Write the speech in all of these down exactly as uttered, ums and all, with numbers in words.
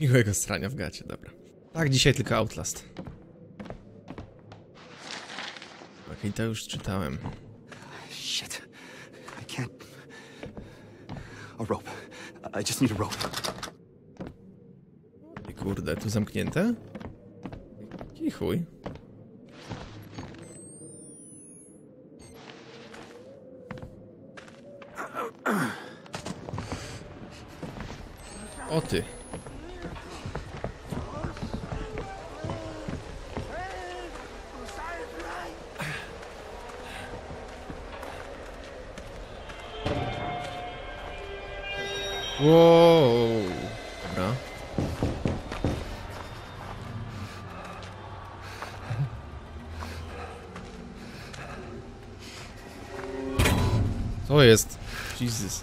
Miłego strania w gacie, dobra. Tak, dzisiaj tylko Outlast. Ok, to już czytałem. Shit. I can't. A rope. I just need a rope. I kurde, tu zamknięte? I chuj. O ty. Wow. Dobra. Co jest? Jesus.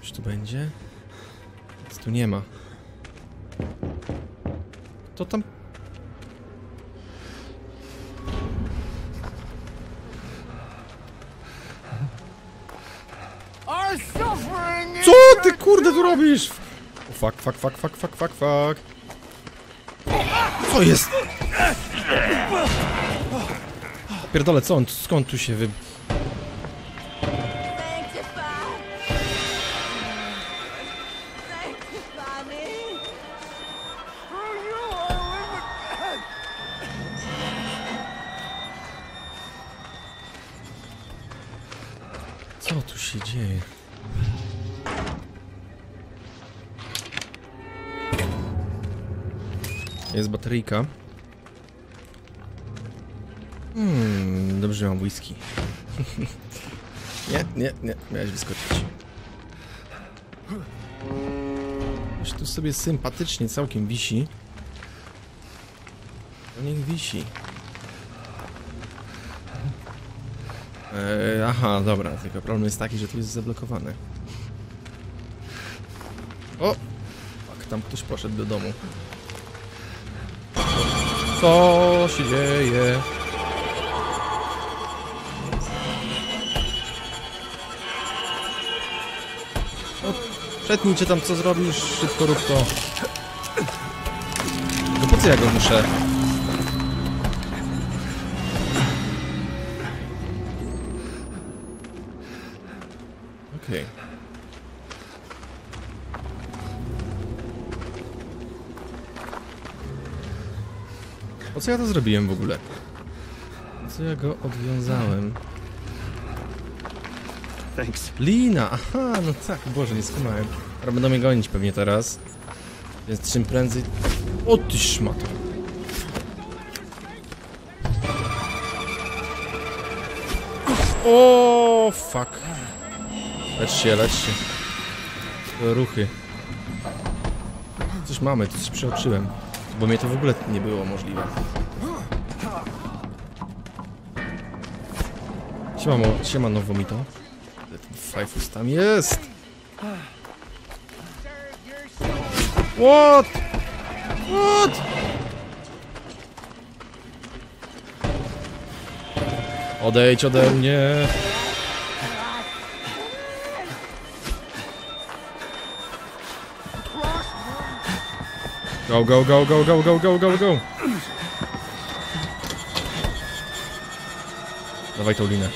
Coś tu będzie? Nic tu nie ma. To tam... Co ty kurde tu robisz? O fuck, fuck, fuck, fuck, fuck, fuck, fuck. Co jest? Pierdolę, co on, skąd tu się wy... Co tu się dzieje? Jest bateryjka. Hmm, dobrze, że mam whisky. Nie, nie, nie, miałeś wyskoczyć. Już tu sobie sympatycznie całkiem wisi. To niech wisi. Eee, aha, dobra, tylko problem jest taki, że tu jest zablokowane. O! Tak, tam ktoś poszedł do domu. Co się dzieje? No, przetnij, czy tam co zrobisz, szybko rób to. No po co ja go muszę? Okej. Okay. O co ja to zrobiłem w ogóle? O co ja go odwiązałem? Thanks. Lina! Aha, no tak, boże, nie skumałem. Ale będą mnie gonić pewnie teraz. Więc czym prędzej... O ty szmato! O fuck! Lecz się, lecz się. Ruchy. Coś mamy, coś przeoczyłem. Bo mnie to w ogóle nie było możliwe. Siemano, siemano Vomito. Fajfus tam jest! What? What? Odejdź ode mnie! Go, go, go, go, go, go, go, go, go! Dawaj tą linę.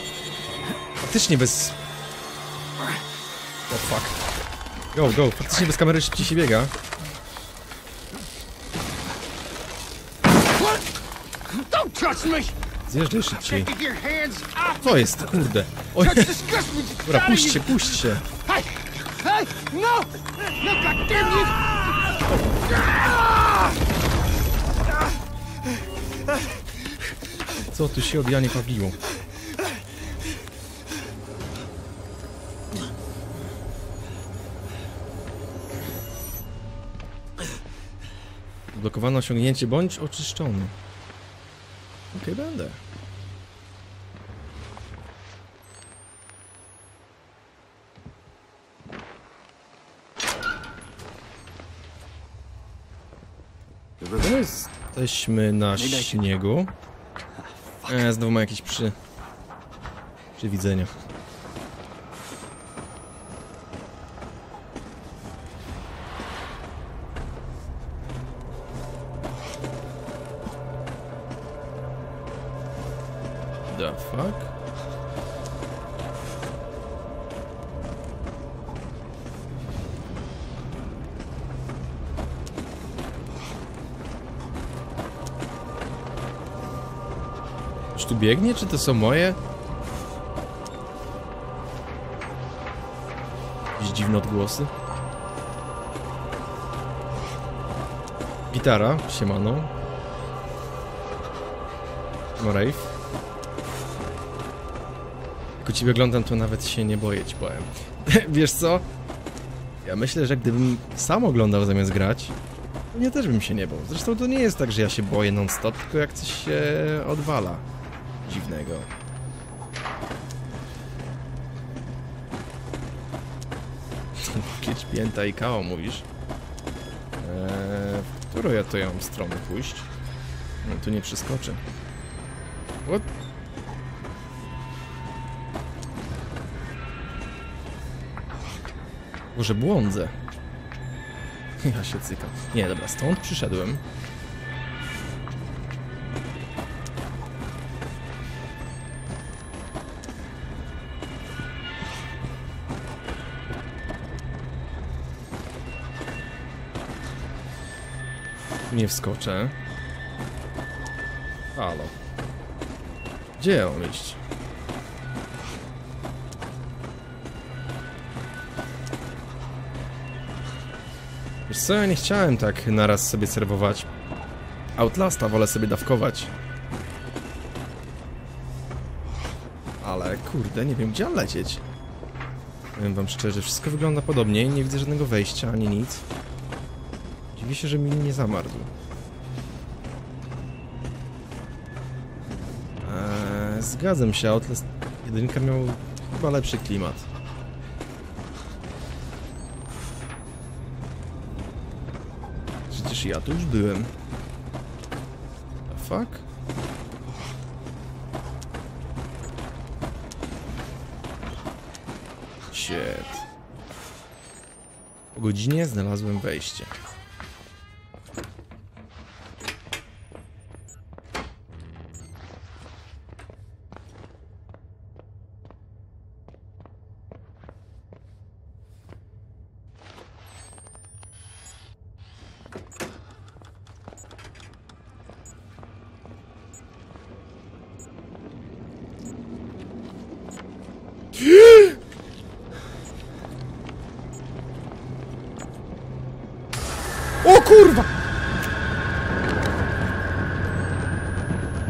Faktycznie bez... O, oh, fuck. Go, go, faktycznie bez kamery szybciej się biega. Zjeżdżaj szybciej. Co jest, kurde? Oj, dobra, puśćcie, puśćcie. Co tu się odjanie pawiło? Blokowane osiągnięcie bądź oczyszczony. Okej, okay, będę. Jesteśmy na śniegu. E, znowu ma jakieś przy... przywidzenia. fuck? Czy tu biegnie, czy to są moje? Jakieś dziwne odgłosy. Gitara, siemano. Rave. Tylko ci wyglądam, to nawet się nie boję, ci powiem. Wiesz co? Ja myślę, że gdybym sam oglądał zamiast grać, to nie też bym się nie bał. Zresztą to nie jest tak, że ja się boję non-stop, tylko jak coś się odwala dziwnego. Kieć pięta i kao, mówisz? Eee, w którą ja to ją stronę pójść? No, tu nie przeskoczę. What? Może błądzę. Ja się cykam. Nie, dobra, stąd przyszedłem. Nie wskoczę. Halo. Gdzie ja mam iść? Wiesz co, ja nie chciałem tak naraz sobie serwować Outlasta, wolę sobie dawkować. Ale kurde, nie wiem gdzie mam lecieć. Powiem wam szczerze, wszystko wygląda podobnie, nie widzę żadnego wejścia, ani nic. Dziwię się, że mi nie zamarzł. Zgadzam się, Outlast jeden miał chyba lepszy klimat. Przecież ja tu już byłem. A fuck? Shit. Po godzinie znalazłem wejście.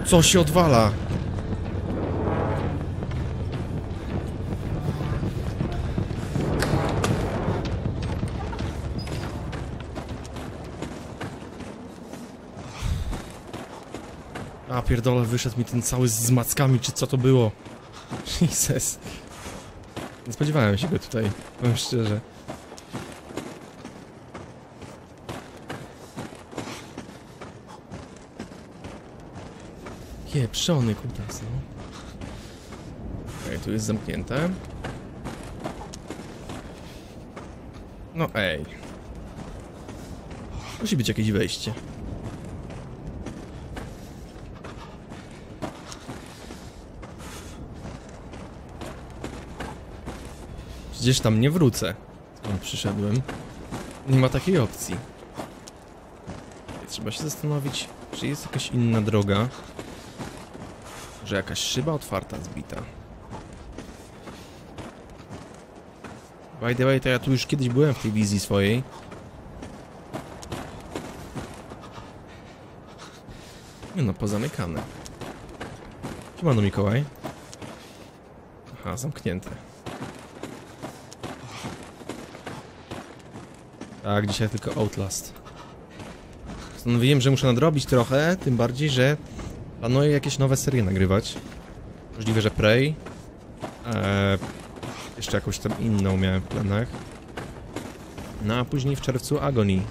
Co się odwala? A pierdolę, wyszedł mi ten cały z mackami, czy co to było? Jesus. Nie spodziewałem się go tutaj, powiem szczerze. Pieprzony kutas, no. Okej, tu jest zamknięte. No ej. Musi być jakieś wejście. Przecież tam nie wrócę, skąd przyszedłem. Nie ma takiej opcji. Trzeba się zastanowić, czy jest jakaś inna droga. Że jakaś szyba otwarta, zbita. By the way, to ja tu już kiedyś byłem w tej wizji swojej. Nie no, pozamykane. Siemano, Mikołaj. Aha, zamknięte. Tak, dzisiaj tylko Outlast. Postanowiłem, że muszę nadrobić trochę, tym bardziej, że planuję jakieś nowe serie nagrywać. Możliwe, że Prey. Eee, jeszcze jakąś tam inną miałem w planach. No a później w czerwcu Agony.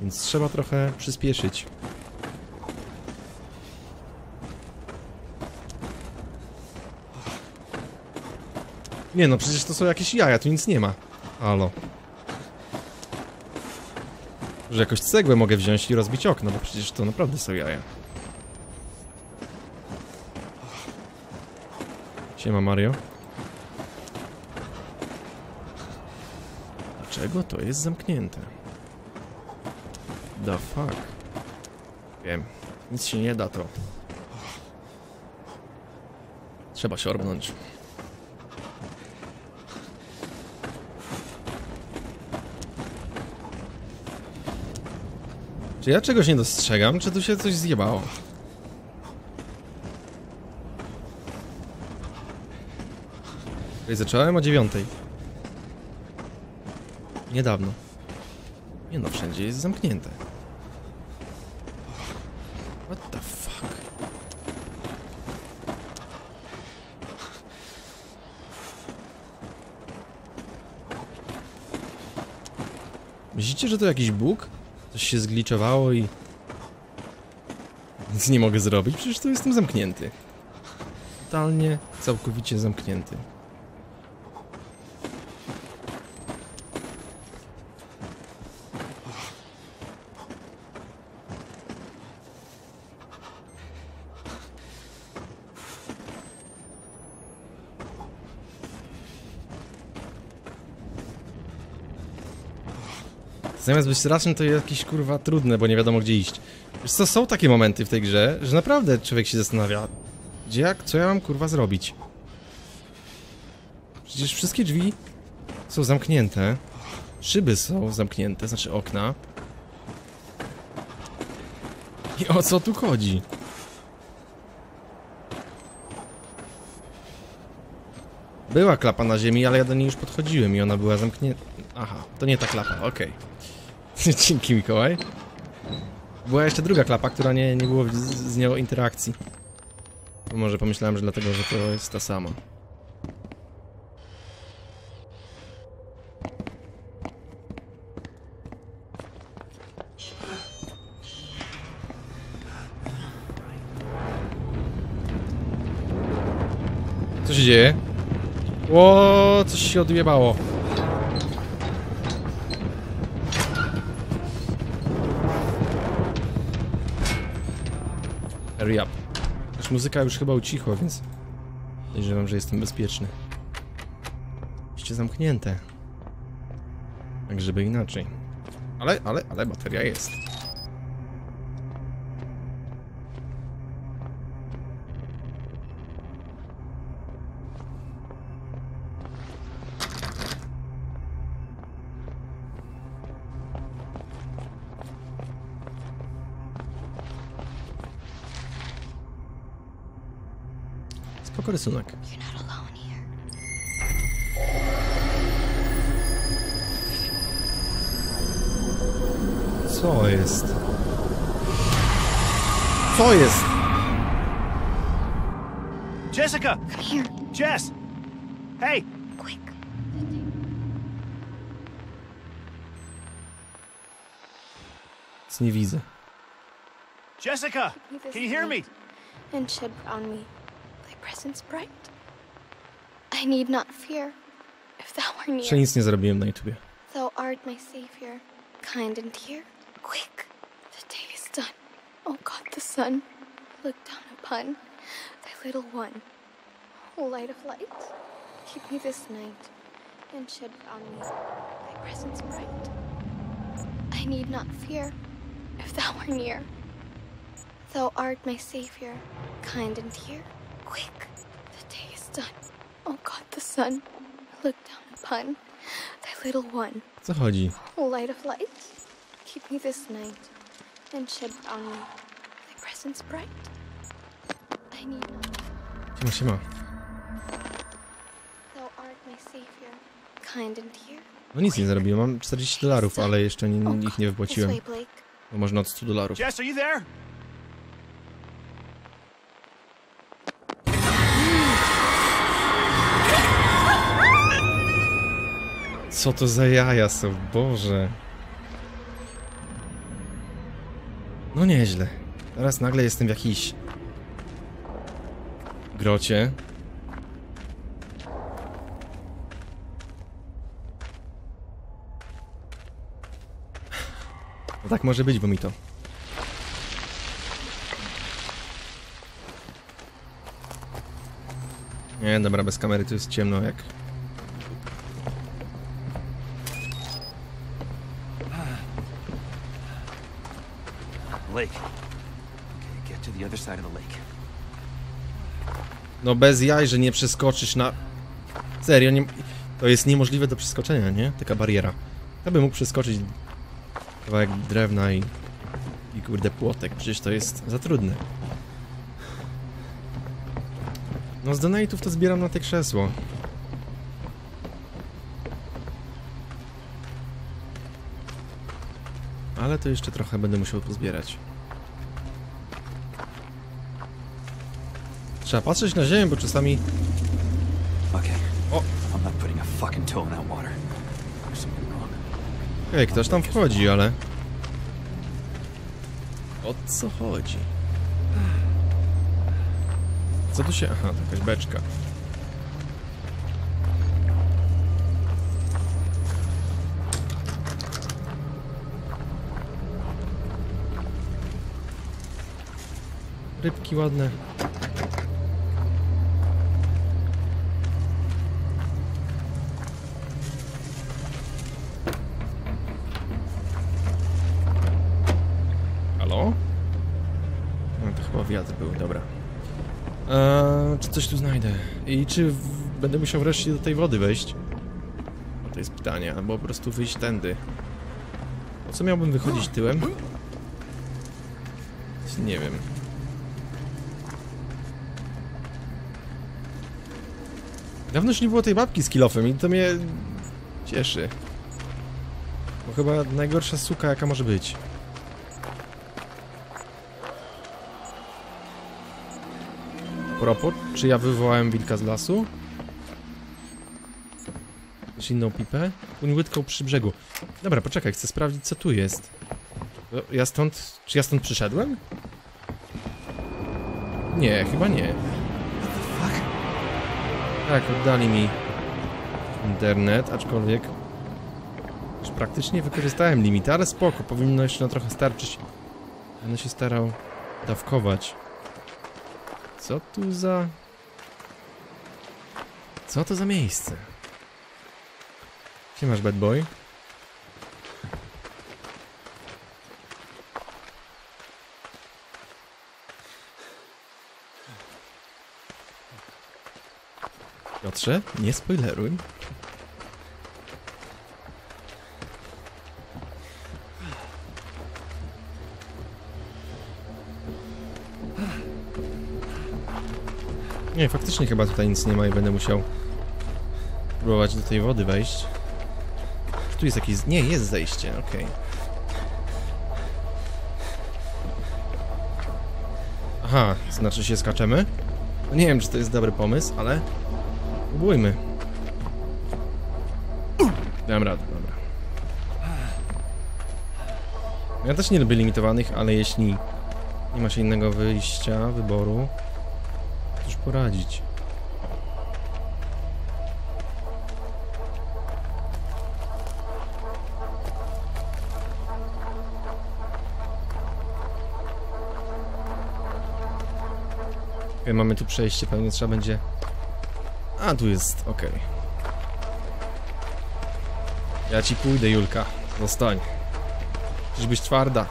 Więc trzeba trochę przyspieszyć. Nie no, przecież to są jakieś jaja, tu nic nie ma. Halo. Że jakoś cegłę mogę wziąć i rozbić okno, bo przecież to naprawdę są jaja. Siema, Mario. Dlaczego to jest zamknięte? The fuck? Wiem. Nic się nie da to. Trzeba się orbnąć. Czy ja czegoś nie dostrzegam? Czy tu się coś zjebało? Zacząłem o dziewiątej. Niedawno. Nie no, wszędzie jest zamknięte. What the fuck? Myślicie, że to jakiś bóg? Coś się zgliczowało i... nic nie mogę zrobić, przecież tu jestem zamknięty. Totalnie, całkowicie zamknięty. Zamiast być strasznym, to jest jakieś kurwa trudne, bo nie wiadomo gdzie iść. Wiesz co, są takie momenty w tej grze, że naprawdę człowiek się zastanawia, gdzie, jak, co ja mam kurwa zrobić. Przecież wszystkie drzwi są zamknięte. Szyby są zamknięte, znaczy okna. I o co tu chodzi? Była klapa na ziemi, ale ja do niej już podchodziłem i ona była zamknięta. Aha, to nie ta klapa, okej. Okay. Dzięki, Mikołaj. Była jeszcze druga klapa, która nie, nie było z, z nią interakcji. Bo może pomyślałem, że dlatego, że to jest ta sama. Co się dzieje? Ło, coś się odjebało. Hurry up. Aż muzyka już chyba ucichła, więc podejrzewam, że jestem bezpieczny. Jeszcze zamknięte. Tak, żeby inaczej. Ale, ale, ale bateria jest. Rysunek. Co jest? Co jest? Jessica! Jess! Hey! Quick. Nic nie widzę. Jessica! Can you hear me? And shed on me. Presence bright. I need not fear if thou art near. Że nic nie zrobiłem na YouTubie. Thou art my savior, kind and dear. Quick, the day is done. Oh God, the sun, look down upon thy little one. O light of light, keep me this night and shed on me thy presence bright. I need not fear if thou art near. Thou art my savior, kind and dear. Quick, the day is done. Oh God, the sun, look down upon thy little one. Co chodzi? Light of light, keep me this night and shed on me thy presence bright. I need not. Siema, siema. Thou art my savior, kind and dear. No nic nie zarobiłem, mam czterdzieści dolarów, ale jeszcze nie, ich nie wypłaciłem. Bo można od stu dolarów. Jess, are you there? Co to za jaja są, Boże. No nieźle. Teraz nagle jestem w jakiejś... grocie. No tak może być, bo mi to... Nie, dobra, bez kamery to jest ciemno jak... No bez jaj, że nie przeskoczysz na... Serio, nie... to jest niemożliwe do przeskoczenia, nie? Taka bariera. Ja bym mógł przeskoczyć kawałek drewna i... i kurde płotek, przecież to jest za trudne. No z donate'ów to zbieram na te krzesło. Ale to jeszcze trochę będę musiał pozbierać. Trzeba patrzeć na ziemię, bo czasami... O! Okej, ktoś tam wchodzi, ale... O co chodzi? Co tu się... Aha, jakaś beczka. Rybki ładne. Halo? No to chyba wiatr był, dobra. Eee, czy coś tu znajdę? I czy w... będę musiał wreszcie do tej wody wejść? To jest pytanie, albo po prostu wyjść tędy. Po co miałbym wychodzić tyłem? Nie wiem. Dawno już nie było tej babki z kilofem i to mnie cieszy. Bo chyba najgorsza suka jaka może być. A propos, czy ja wywołałem wilka z lasu? Czy inną pipę? Uń łydką przy brzegu. Dobra, poczekaj, chcę sprawdzić co tu jest. Ja stąd... Czy ja stąd przyszedłem? Nie, chyba nie. Tak, oddali mi internet, aczkolwiek już praktycznie wykorzystałem limit, ale spoko, powinno jeszcze na trochę starczyć. Będę się starał dawkować. Co tu za... Co to za miejsce? Gdzie masz, bad boy? Piotrze, nie spoileruj. Nie, faktycznie chyba tutaj nic nie ma i będę musiał próbować do tej wody wejść. Tu jest jakieś... Nie, jest zejście, okej. Okay. Aha, znaczy się skaczemy? Nie wiem, czy to jest dobry pomysł, ale... Próbujmy. Dałem radę, dobra. Ja też nie lubię limitowanych, ale jeśli nie ma się innego wyjścia, wyboru, to już poradzić. Okay, mamy tu przejście, pewnie trzeba będzie... A, tu jest, okej. Okay. Ja ci pójdę, Julka. Zostań. Musisz być twarda.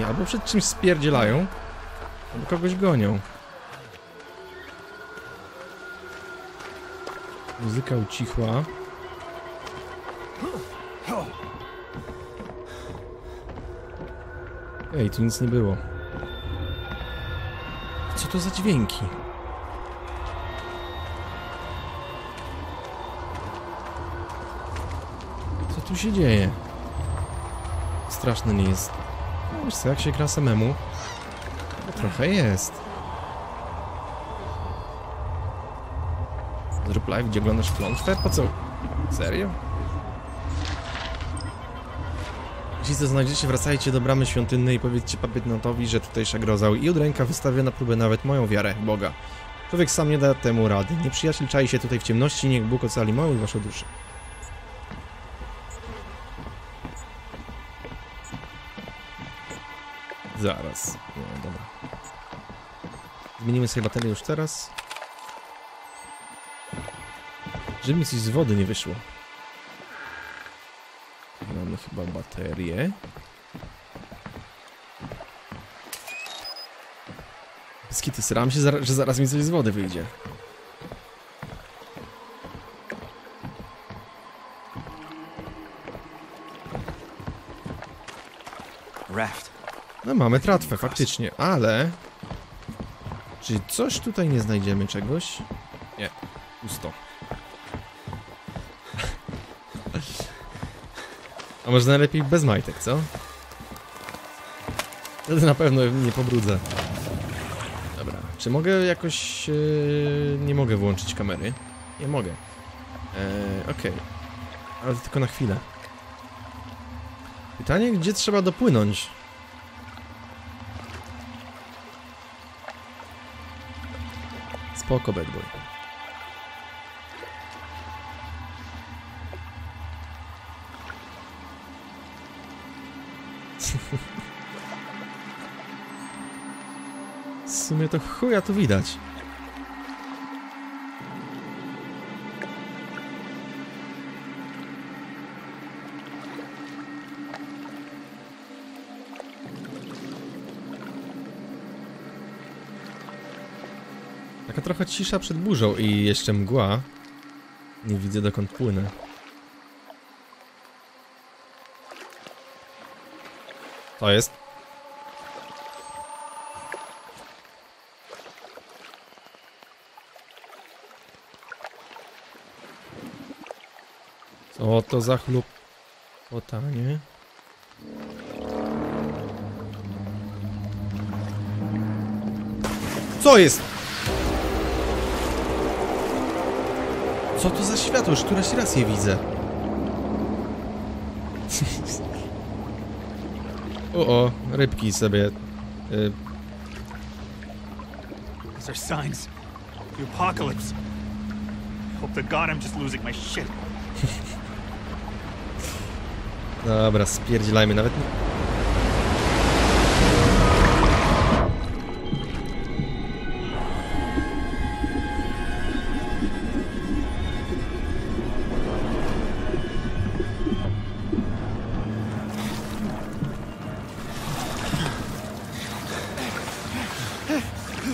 I albo przed czymś spierdzielają, albo kogoś gonią. Muzyka ucichła. Ej, tu nic nie było. Co to za dźwięki? Co tu się dzieje? Straszny nie jest. No wiesz co, jak się gra samemu? No trochę jest. Zrób live, gdzie oglądasz klątwę? Po co? Serio? Jeśli to znajdziecie, wracajcie do bramy świątynnej i powiedzcie papiegnatowi, że tutejsza groza i udręka wystawia na próbę nawet moją wiarę, Boga. Człowiek sam nie da temu rady. Nieprzyjaciel czai się tutaj w ciemności, niech Bóg ocali moją i waszą duszę. Zaraz. No, dobra. Zmienimy sobie baterię już teraz. Żeby mi coś z wody nie wyszło. Mamy chyba baterię. Skity, sram się, że zaraz mi coś z wody wyjdzie. No mamy tratwę, faktycznie, ale... Czy coś tutaj nie znajdziemy czegoś? Nie, pusto. A może najlepiej bez majtek, co? Wtedy na pewno nie pobrudzę. Dobra, czy mogę jakoś... Yy, nie mogę włączyć kamery? Nie mogę. Yy, Okej. Okay. Ale tylko na chwilę. Pytanie, gdzie trzeba dopłynąć? Spoko, bad boy. W sumie to chuja tu widać. Taka trochę cisza przed burzą i jeszcze mgła. Nie widzę, dokąd płynę. To jest. Co to za chlub? Potanie. Co jest? Co to za światło? Już któraś raz je widzę. O, o, rybki sobie. Y... Those are signs. The apocalypse. Hope to God I'm just losing my shit. Dobra, spierdzielajmy nawet.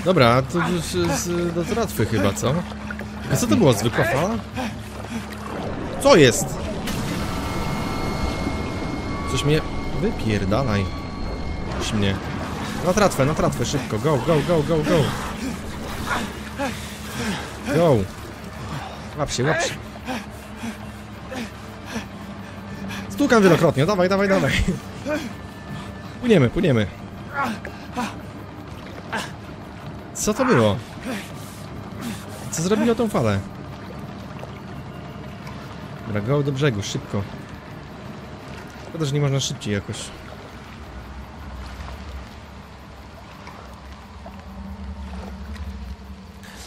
Dobra, to już jest do tratwy chyba, co? A co to było? Zwykła fala? Co jest? Coś mnie... Wypierdalaj. Coś mnie... Na tratwę, na tratwę, szybko. Go, go, go, go, go. Go. Łap się, łap się. Stukam wielokrotnie. Dawaj, dawaj, dawaj. Płyniemy, płyniemy. Co to było? Co zrobiło tą falę? Dobra, go do brzegu, szybko. Szkoda, że nie można szybciej jakoś.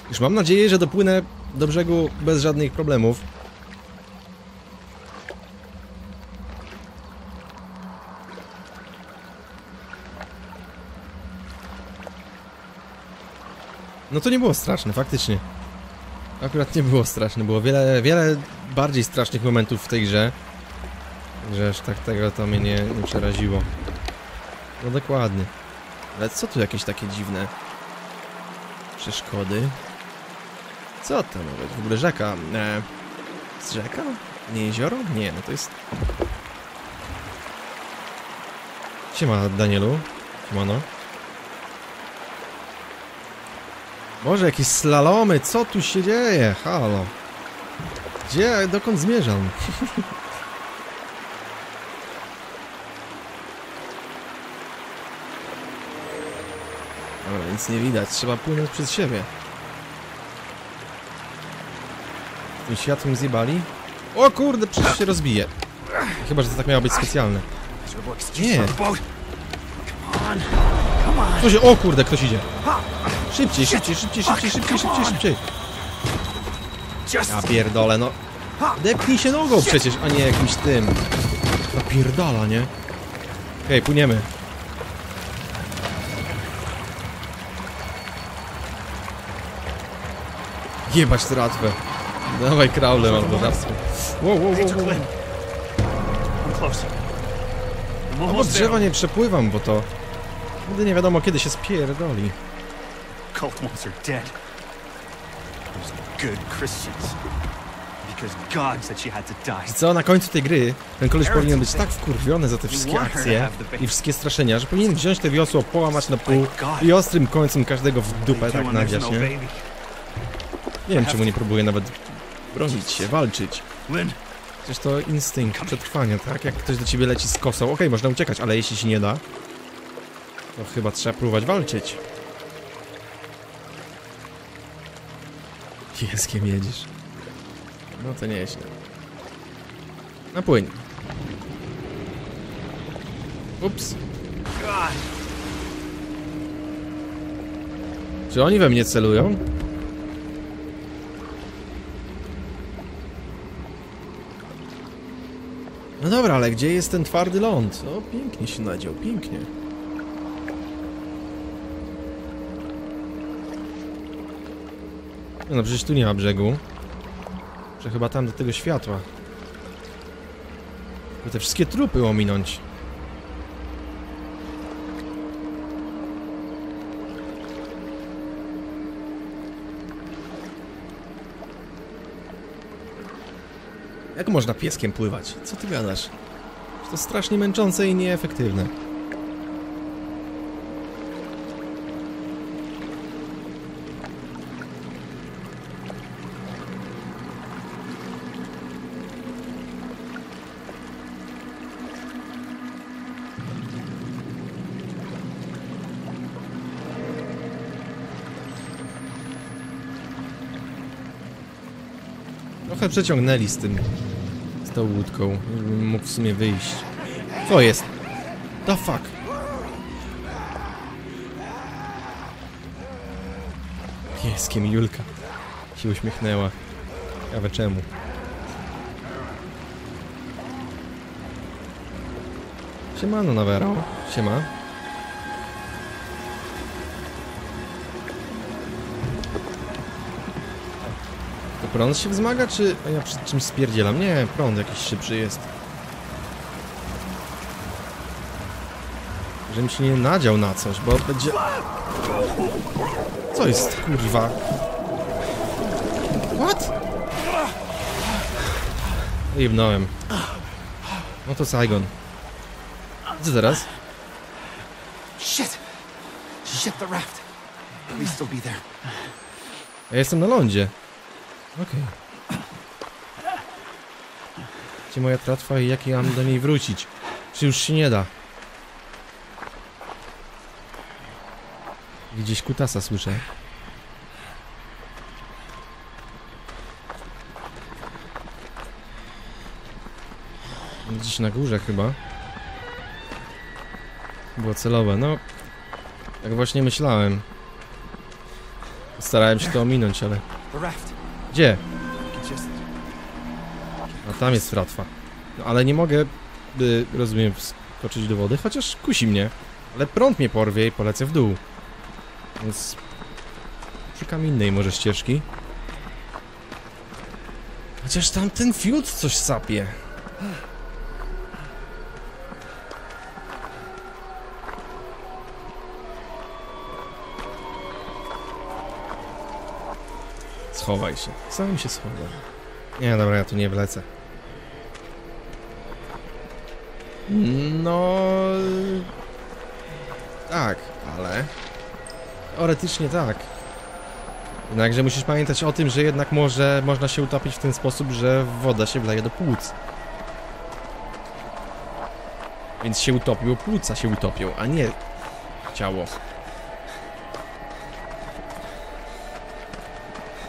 Już mam nadzieję, że dopłynę do brzegu bez żadnych problemów. No to nie było straszne, faktycznie. Akurat nie było straszne, było wiele, wiele bardziej strasznych momentów w tej grze. Że aż tak tego to mnie nie, nie przeraziło. No dokładnie. Ale co tu jakieś takie dziwne przeszkody? Co to nawet? W ogóle rzeka. E, z rzeka? Nie jezioro? Nie, no to jest... Siema, Danielu. Siemano. Boże, jakieś slalomy, co tu się dzieje? Halo. Gdzie, dokąd zmierzam? Dobra, nic nie widać, trzeba płynąć przez siebie. Tym światłem zjebali? O kurde, przecież się rozbije. Chyba, że to tak miało być specjalne. Nie. Ktoś, o kurde, ktoś idzie. Szybciej, szybciej, szybciej, szybciej, szybciej, szybciej, szybciej. Ja pierdolę, no. Depnij się nogą przecież, a nie jakimś tym. No pierdala, nie? Okej, płyniemy. Jebać tę ratwę. Dawaj kraulem albo zawsze. Wow, wow, wow, wow. No bo drzewa nie przepływam, bo to... Nigdy nie wiadomo, kiedy się spierdoli. Cult monsters are dead. Those good Christians. Because God said she had to die. Co, na końcu tej gry ten koleś powinien być tak wkurwiony za te wszystkie akcje i wszystkie straszenia, że powinien wziąć te wiosło, połamać na pół i ostrym końcem każdego w dupę tak nadziać, nie? Nie wiem, czemu nie próbuję nawet bronić się, walczyć. Przecież to instynkt przetrwania, tak? Jak ktoś do ciebie leci z kosą, okej, okay, można uciekać, ale jeśli się nie da, to chyba trzeba próbować walczyć. Pieskiem jedziesz. No to nieźle. Na płyń. Ups. Czy oni we mnie celują? No dobra, ale gdzie jest ten twardy ląd? O, pięknie się nadział, pięknie. No, no przecież tu nie ma brzegu. Że chyba tam do tego światła. By te wszystkie trupy ominąć. Jak można pieskiem pływać? Co ty gadasz? To strasznie męczące i nieefektywne. Trochę przeciągnęli z tym, z tą łódką, żebym mógł w sumie wyjść. Co jest? The fuck? Pieskiem Julka się uśmiechnęła. Ciekawe czemu. Siemano Nawero, siema. Prąd się wzmaga, czy ja przed czymś spierdzielam? Nie, prąd jakiś szybszy jest. Żebym się nie nadział na coś, bo będzie... Co jest, kurwa? What? Jebnąłem. No to Saigon. Co teraz? Shit! Shit, the raft! Please still be there. Ja jestem na lądzie. Okej. Okay. Gdzie moja tratwa i jak ja mam do niej wrócić? Czy już się nie da? Gdzieś kutasa słyszę. Gdzieś na górze chyba. Było celowe, no... Tak właśnie myślałem. Starałem się to ominąć, ale... Gdzie? A tam jest tratwa. No ale nie mogę, by, rozumiem, wskoczyć do wody, chociaż kusi mnie. Ale prąd mnie porwie i polecę w dół. Więc szukam innej może ścieżki. Chociaż tam ten fiut coś sapie. Schowaj się. Sam się schowam. Nie, dobra, ja tu nie wlecę. No... Tak, ale... Teoretycznie tak. Jednakże musisz pamiętać o tym, że jednak może można się utopić w ten sposób, że woda się wleje do płuc. Więc się utopił, płuca się utopią, a nie ciało.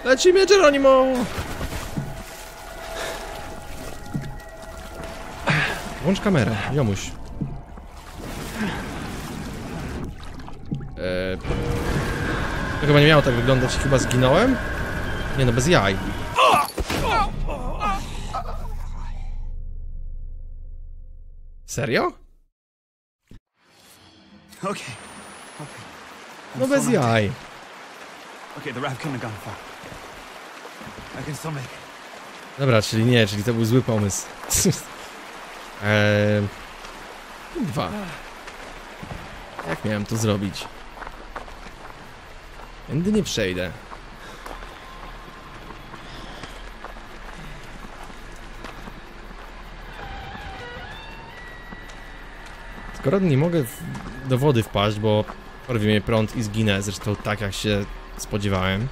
Lecimy, Geronimo! Włącz kamerę, jomuś. Eee, to chyba nie miało tak wyglądać, chyba zginąłem? Nie no, bez jaj. Serio? No bez jaj. Okay, the raft couldn't have gone far. I can still make it. Dobra, czyli nie, czyli to był zły pomysł. eee, dwa. Jak miałem to zrobić? Tędy nie przejdę. Skoro nie mogę do wody wpaść, bo porwie mnie prąd i zginę, zresztą tak jak się spodziewałem,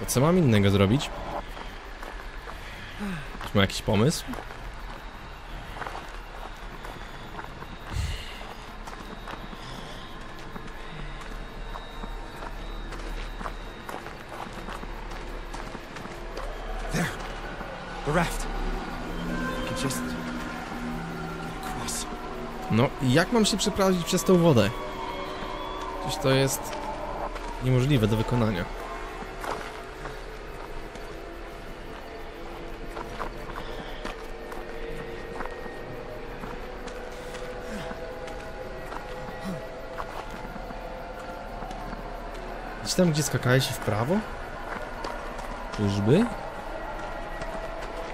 to co mam innego zrobić? Czy ma jakiś pomysł? No, jak mam się przeprowadzić przez tą wodę? Przecież to jest niemożliwe do wykonania. Gdzieś tam, gdzie skakaje się w prawo? Czyżby?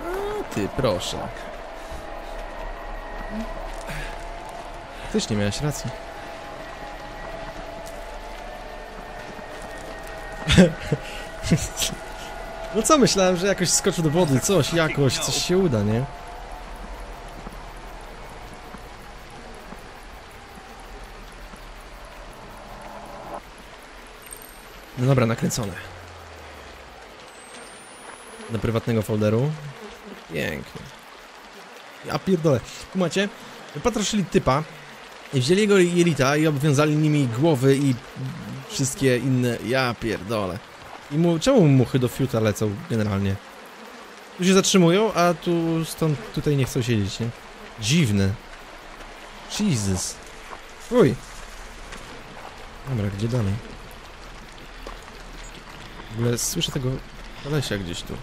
A ty, proszę. Też nie miałeś racji. No co, myślałem, że jakoś skoczył do wody, coś, jakoś, coś się uda, nie? No dobra, nakręcone. Do prywatnego folderu. Pięknie. Ja pierdolę. Tu macie, wypatroszyli typa. I wzięli jego jelita i obwiązali nimi głowy i wszystkie inne... Ja pierdolę. I mu... Czemu muchy do fiuta lecą generalnie? Tu się zatrzymują, a tu stąd tutaj nie chcą siedzieć, nie? Dziwne. Jesus. Uj. Dobra, gdzie dalej? W ogóle słyszę tego kolesia gdzieś tu.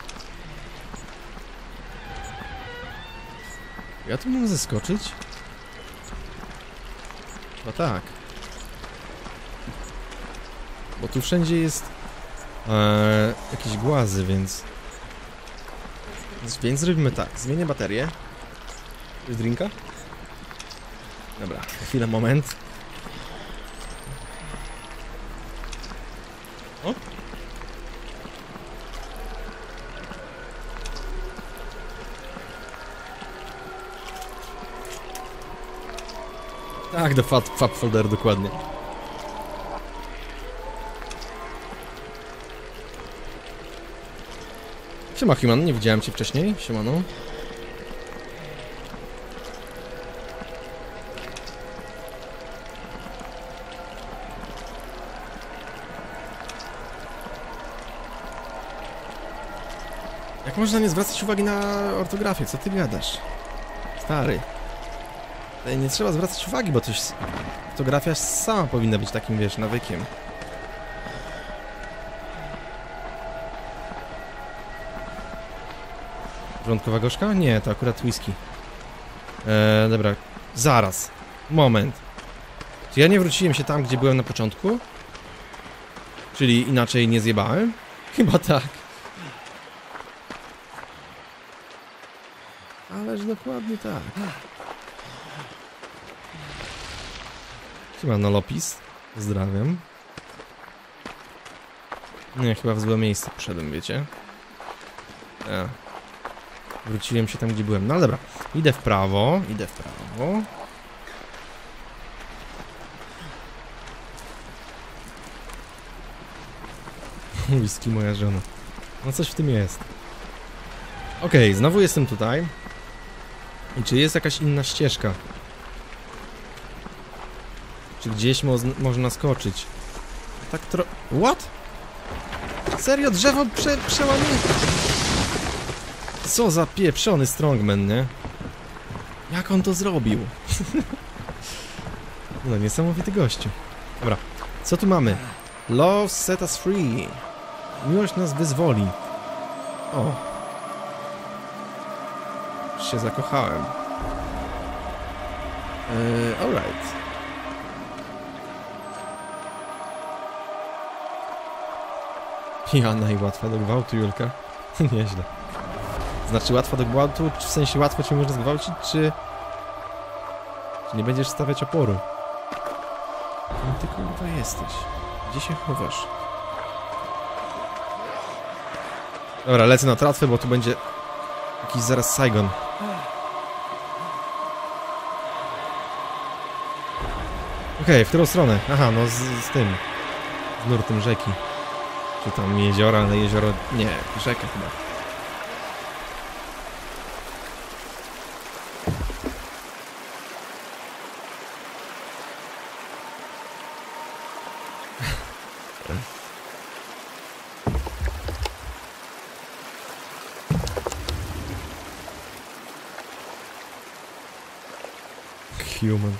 Ja tu mam zeskoczyć? No tak. Bo tu wszędzie jest ee, jakieś głazy, więc... Więc zrobimy tak. Zmienię baterię. Jest drinka? Dobra, chwilę, moment. O! Tak, do fab, fab folder dokładnie. Siema, Human, nie widziałem cię wcześniej. Siemano. Jak można nie zwracać uwagi na ortografię? Co ty gadasz? Stary. Nie trzeba zwracać uwagi, bo coś fotografia sama powinna być takim, wiesz, nawykiem. Żołądkowa gorzka? Nie, to akurat whisky. Eee, dobra. Zaraz. Moment. Czy ja nie wróciłem się tam, gdzie byłem na początku? Czyli inaczej nie zjebałem? Chyba tak. Ależ dokładnie tak. Chyba na Lopis. Pozdrawiam. Nie, chyba w złe miejsce poszedłem, wiecie? Ja. Wróciłem się tam, gdzie byłem. No ale dobra. Idę w prawo. Idę w prawo. Whisky moja żona. No coś w tym jest. Okej, okay, znowu jestem tutaj. I czy jest jakaś inna ścieżka? Czy gdzieś mo można skoczyć? Tak tro... What? Serio? Drzewo prze przełamie? Co za pieprzony strongman, nie? Jak on to zrobił? No niesamowity gościu. Dobra, co tu mamy? Love set us free. Miłość nas wyzwoli. O. Już się zakochałem. Eee, alright. Ja najłatwa do gwałtu, Julka. Nieźle. Znaczy łatwo do gwałtu, w sensie łatwo cię można zgwałcić, czy... Czy nie będziesz stawiać oporu? No ty kurwa jesteś. Gdzie się chowasz? Dobra, lecę na tratwę, bo tu będzie jakiś zaraz Saigon. Okej, okay, w którą stronę? Aha, no z, z tym. Z nurtem rzeki. Czy tam jeziora, ale jezioro... Nie, rzeka chyba. Human.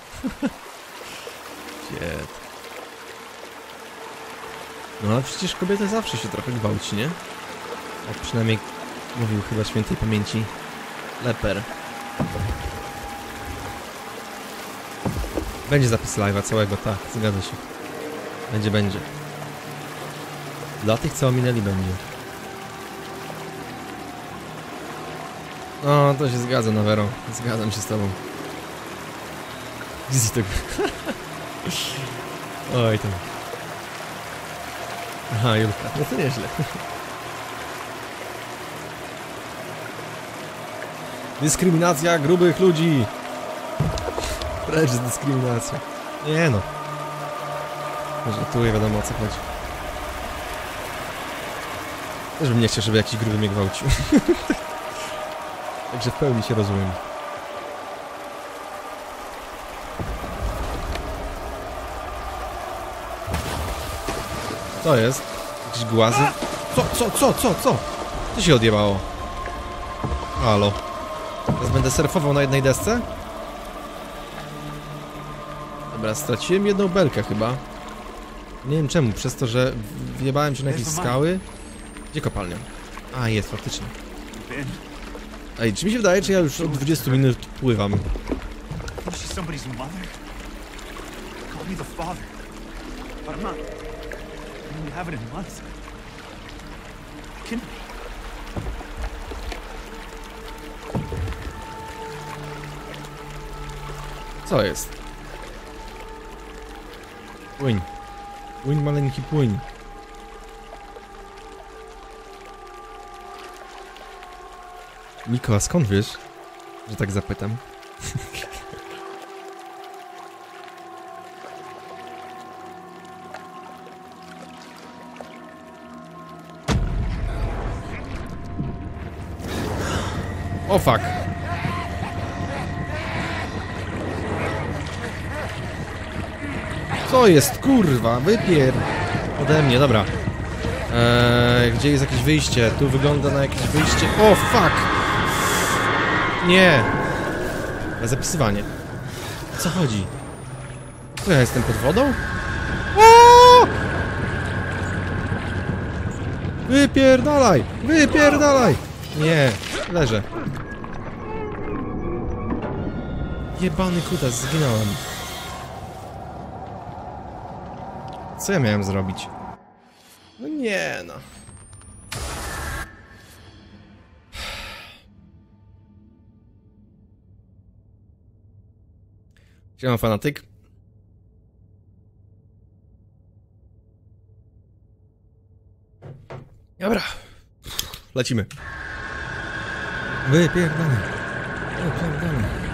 No ale przecież kobieta zawsze się trochę gwałci, nie? Jak przynajmniej mówił chyba świętej pamięci Leper. Będzie zapis live'a całego, tak, zgadza się. Będzie, będzie. Dla tych, co ominęli, będzie. No, to się zgadza, Nawero. Zgadzam się z tobą. Widzisz to... Oj tam. Aha, Julka. No to nieźle. Dyskryminacja grubych ludzi. Precz z dyskryminacją. Nie no. Żartuję, wiadomo o co chodzi. Też bym nie chciał, żeby jakiś gruby mnie gwałcił. Także w pełni się rozumiem. Co jest? Jakieś głazy? Co, co, co, co, co? Co się odjebało? Halo. Teraz będę surfował na jednej desce? Dobra, straciłem jedną belkę chyba. Nie wiem czemu, przez to, że wjebałem się na jakieś skały. Gdzie kopalnia? A, jest, faktycznie. Ej, czy mi się wydaje, czy ja już od dwudziestu minut pływam? Co jest? Płyń. Płyń, maleńki płyń. Miko, a skąd wiesz, że tak zapytam? O fuck. Co jest, kurwa? Wypier... Ode mnie, dobra. Eee, gdzie jest jakieś wyjście? Tu wygląda na jakieś wyjście... O fuck! Nie! Zapisywanie. O co chodzi? Co, ja jestem pod wodą? O! Wypierdalaj! Wypierdalaj! Nie, leżę. Jebany kutas, zginąłem. Co ja miałem zrobić? No nie no. Siema, fanatyk. Dobra. Lecimy. Wypierdamy. Wypierdamy.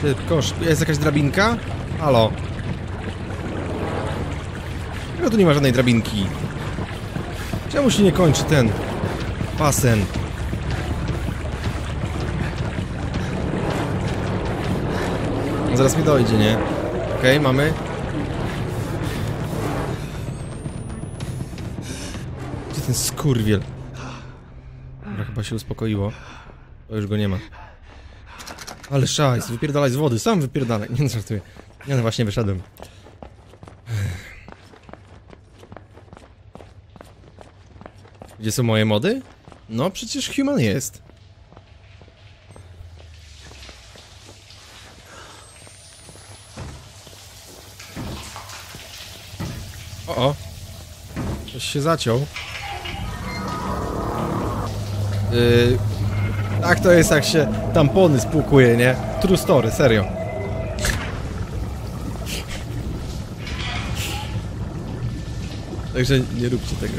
Szybko, jest jakaś drabinka? Halo. No tu nie ma żadnej drabinki. Czemu się nie kończy ten basen? No zaraz mi dojdzie, nie? Okej, okay, mamy. Gdzie ten skurwiel? Dobra, chyba się uspokoiło. To już go nie ma. Ale szajs, wypierdalaj z wody, sam wypierdalaj. Nie, żartuję. Ja no właśnie wyszedłem. Gdzie są moje mody? No przecież human jest. O, o. Coś się zaciął. Yy, tak to jest, jak się tampony spłukuje, nie? True story, serio. Także nie róbcie tego.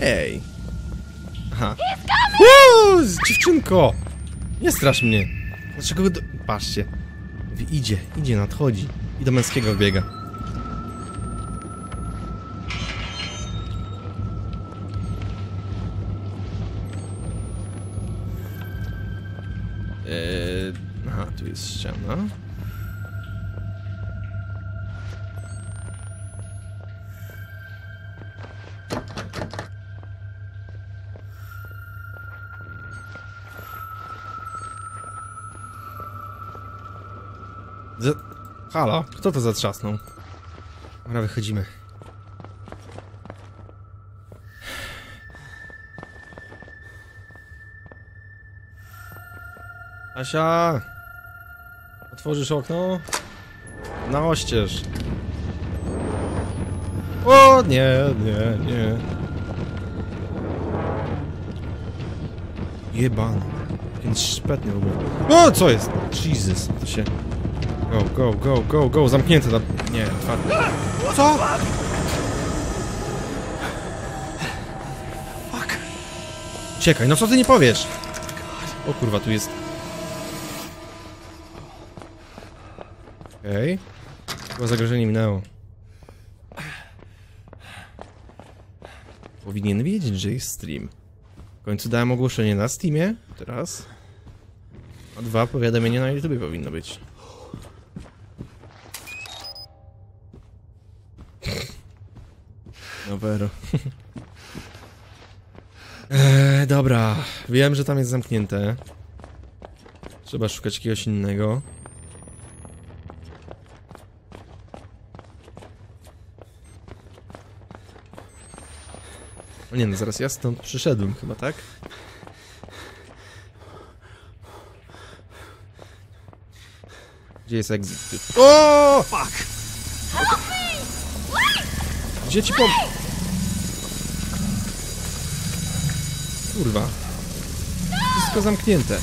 Ej. Aha. Uuu, dziewczynko! Nie strasz mnie. Dlaczego do... Patrzcie. Idzie, idzie, nadchodzi. I do męskiego wbiega. Eee, aha, tu jest ściana. Halo? Kto to zatrzasnął? Dobra, wychodzimy. Asia! Otworzysz okno? Na oścież. O nie, nie, nie. Jebany. Więc szpetnie w ogóle. O, co jest? Jesus, to się... Go, go, go, go, go, zamknięte tam. Nie, otwarte. Co? Fuck. Czekaj, no co ty nie powiesz? O kurwa, tu jest. Okej. Okay. Chyba zagrożenie minęło. Powinien wiedzieć, że jest stream. W końcu dałem ogłoszenie na Steamie. Teraz. A dwa powiadomienia na YouTube powinno być. Nowero. eee, dobra, wiem, że tam jest zamknięte. Trzeba szukać jakiegoś innego. O nie, no zaraz ja stąd przyszedłem chyba, tak? Gdzie jest exit? O! Fuck! Gdzie ci pom... Kurwa. Wszystko zamknięte.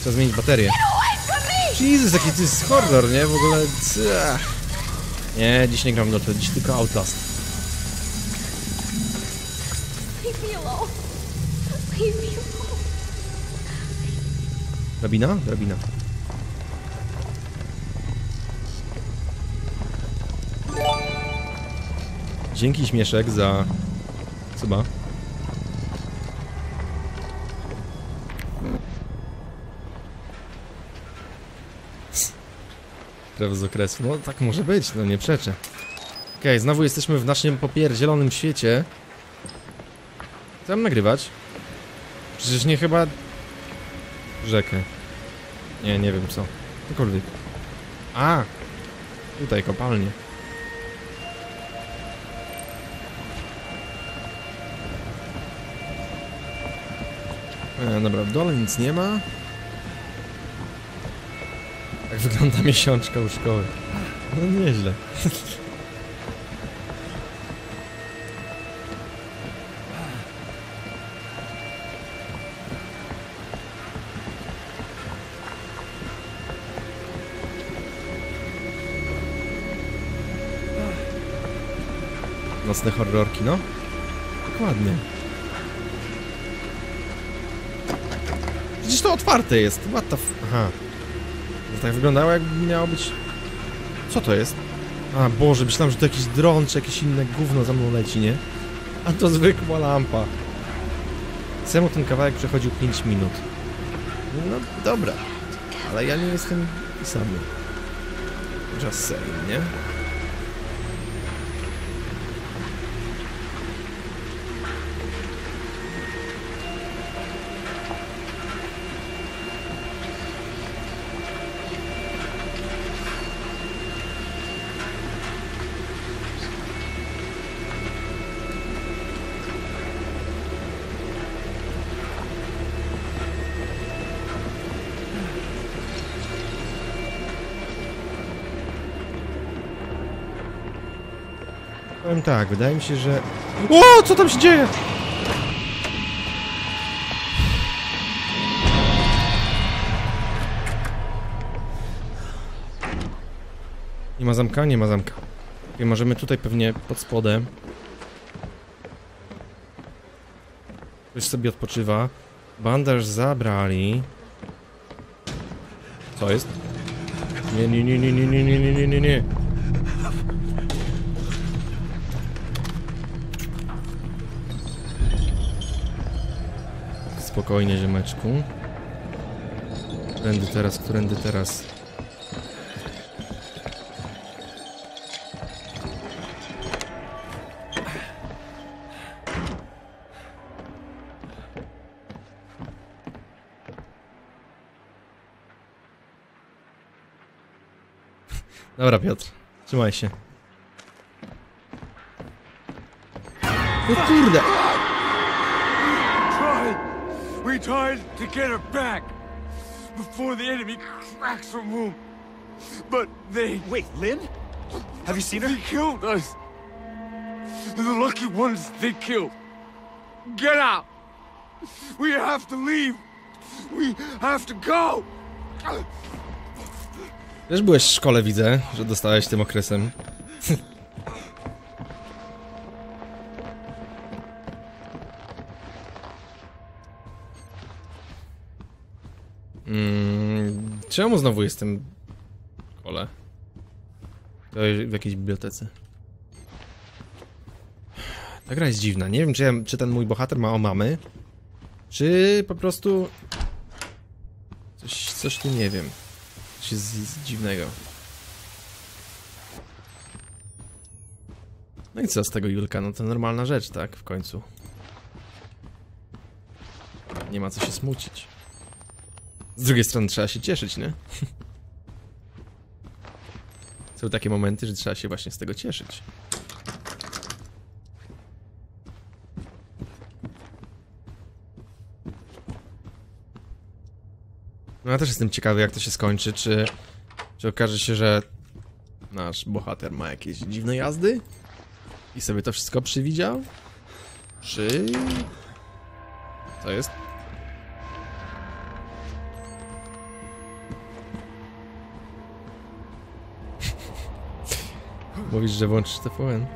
Trzeba zmienić baterię. Jezus, jaki to jest horror, nie? W ogóle... Nie, dziś nie gram w Dota, dziś tylko Outlast. Drabina? Drabina. Dzięki Śmieszek za... Chyba. Prawo z okresu. No tak może być, no nie przeczę. Okej, okay, znowu jesteśmy w naszym popierdzielonym świecie. Co mam nagrywać? Przecież nie chyba... Rzekę. Nie, nie wiem co. Cokolwiek. A! Tutaj kopalnie. E, dobra, w dole nic nie ma. Tak wygląda miesiączka u szkoły. No nieźle. Nocne horrorki, no. Dokładnie. Przecież to otwarte jest, what the f... Aha. To tak wyglądało, jakby miało być... Co to jest? A Boże, myślałem, że to jakiś dron czy jakieś inne gówno za mną leci, nie? A to zwykła lampa. Samo ten kawałek przechodził pięć minut. No dobra. Ale ja nie jestem sam. Just saying, nie? Powiem tak, wydaje mi się, że... O, co tam się dzieje? Nie ma zamka? Nie ma zamka. Okay, możemy tutaj pewnie pod spodem. Ktoś sobie odpoczywa. Bandaż zabrali. Co jest? Nie, nie, nie, nie, nie, nie, nie, nie, nie, nie, nie. Spokojnie, ziomeczku. Którędy teraz, którędy teraz. Dobra, Piotr, trzymaj się. No kurde! We tried to get her back before the enemy cracks her womb, but they... Wait, Lin? Have you seen her? They killed us. They're the lucky ones they killed. Get out! We have to leave. We have to go. Też byłeś w szkole, widzę, że dostałeś tym okresem. mm, czemu znowu jestem w szkole? W jakiejś bibliotece. Ta gra jest dziwna. Nie wiem, czy, ja, czy ten mój bohater ma o mamy, czy po prostu... Coś, coś tu nie wiem. Coś jest dziwnego. No i co z tego, Julka? No to normalna rzecz, tak? W końcu. Nie ma co się smucić. Z drugiej strony trzeba się cieszyć, nie? Są takie momenty, że trzeba się właśnie z tego cieszyć. No ja też jestem ciekawy, jak to się skończy, czy, czy okaże się, że nasz bohater ma jakieś dziwne jazdy i sobie to wszystko przewidział? Czy... Co jest? Mówisz, że włączysz T V N?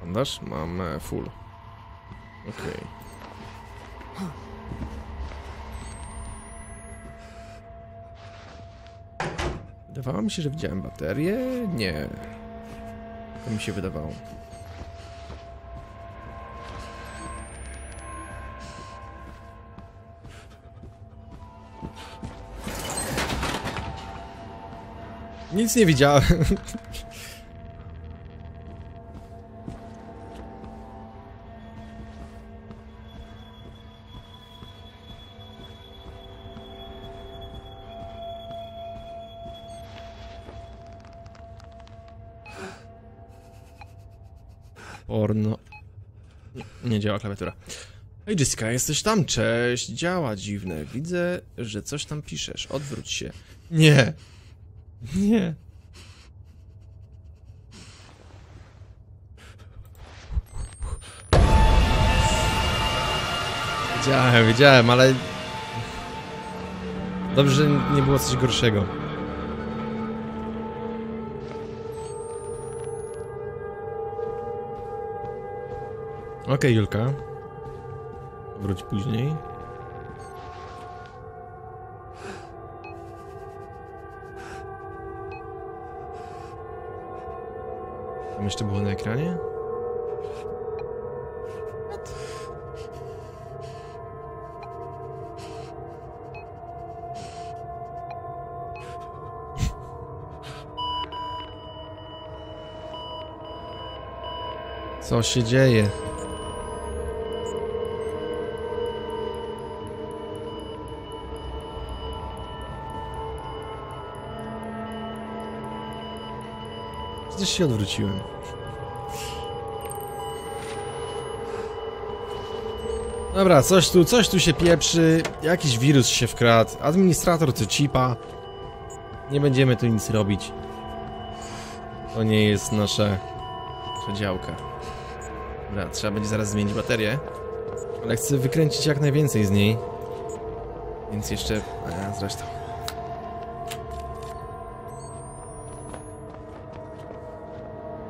Bandaż? Mam full. Okej. Okay. Wydawało mi się, że widziałem baterię? Nie. To mi się wydawało. Nic nie widziałem. Porno... Nie, nie działa klawiatura. Hej Jessica, jesteś tam? Cześć! Działa, dziwne. Widzę, że coś tam piszesz. Odwróć się. Nie! Nie! Wiedziałem, wiedziałem, ale... Dobrze, że nie było coś gorszego. Okej, okay, Julka. Wróć później. Tam jeszcze było na ekranie? Co się dzieje? Przecież się odwróciłem. Dobra, coś tu, coś tu się pieprzy. Jakiś wirus się wkradł. Administrator to cipa. Nie będziemy tu nic robić. To nie jest nasza działka. Dobra, trzeba będzie zaraz zmienić baterię. Ale chcę wykręcić jak najwięcej z niej. Więc jeszcze... A, zresztą.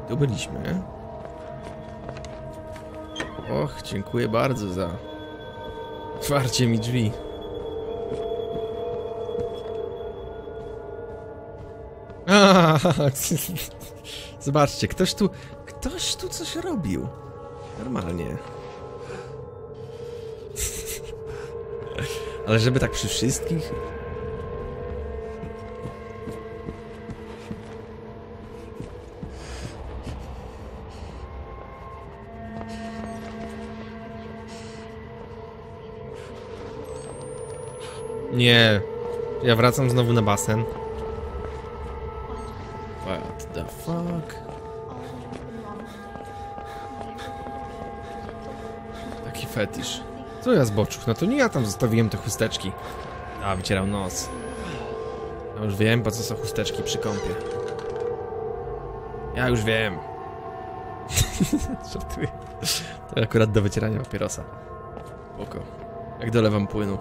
Tu byliśmy. Och, dziękuję bardzo za otwarcie mi drzwi. A, zobaczcie, ktoś tu... Ktoś tu coś robił. Normalnie. Ale żeby tak przy wszystkich? Nie. Ja wracam znowu na basen. What the fuck? Taki fetysz. Co ja zboczył? No to nie ja tam zostawiłem te chusteczki. A, wycierał nos. Ja już wiem, po co są chusteczki przy kąpie. Ja już wiem. Żartuję. To akurat do wycierania papierosa. Spoko. Jak dolewam płynu.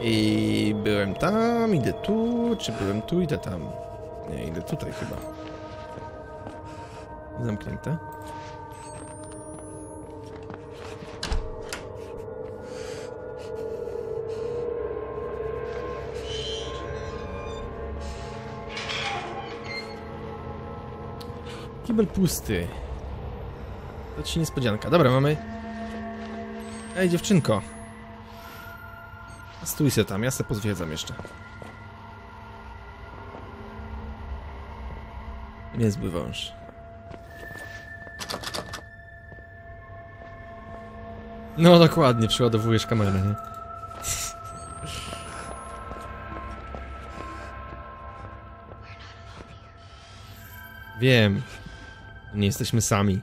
I byłem tam, idę tu, czy byłem tu, idę tam. Nie, idę tutaj chyba. Zamknięte. Kibel pusty. To ci niespodzianka. Dobra, mamy... Ej, dziewczynko. Stój się tam, ja se pozwiedzam jeszcze. Niezły wąż. No dokładnie, przyładowujesz kamerę, nie? Wiem. Nie jesteśmy sami.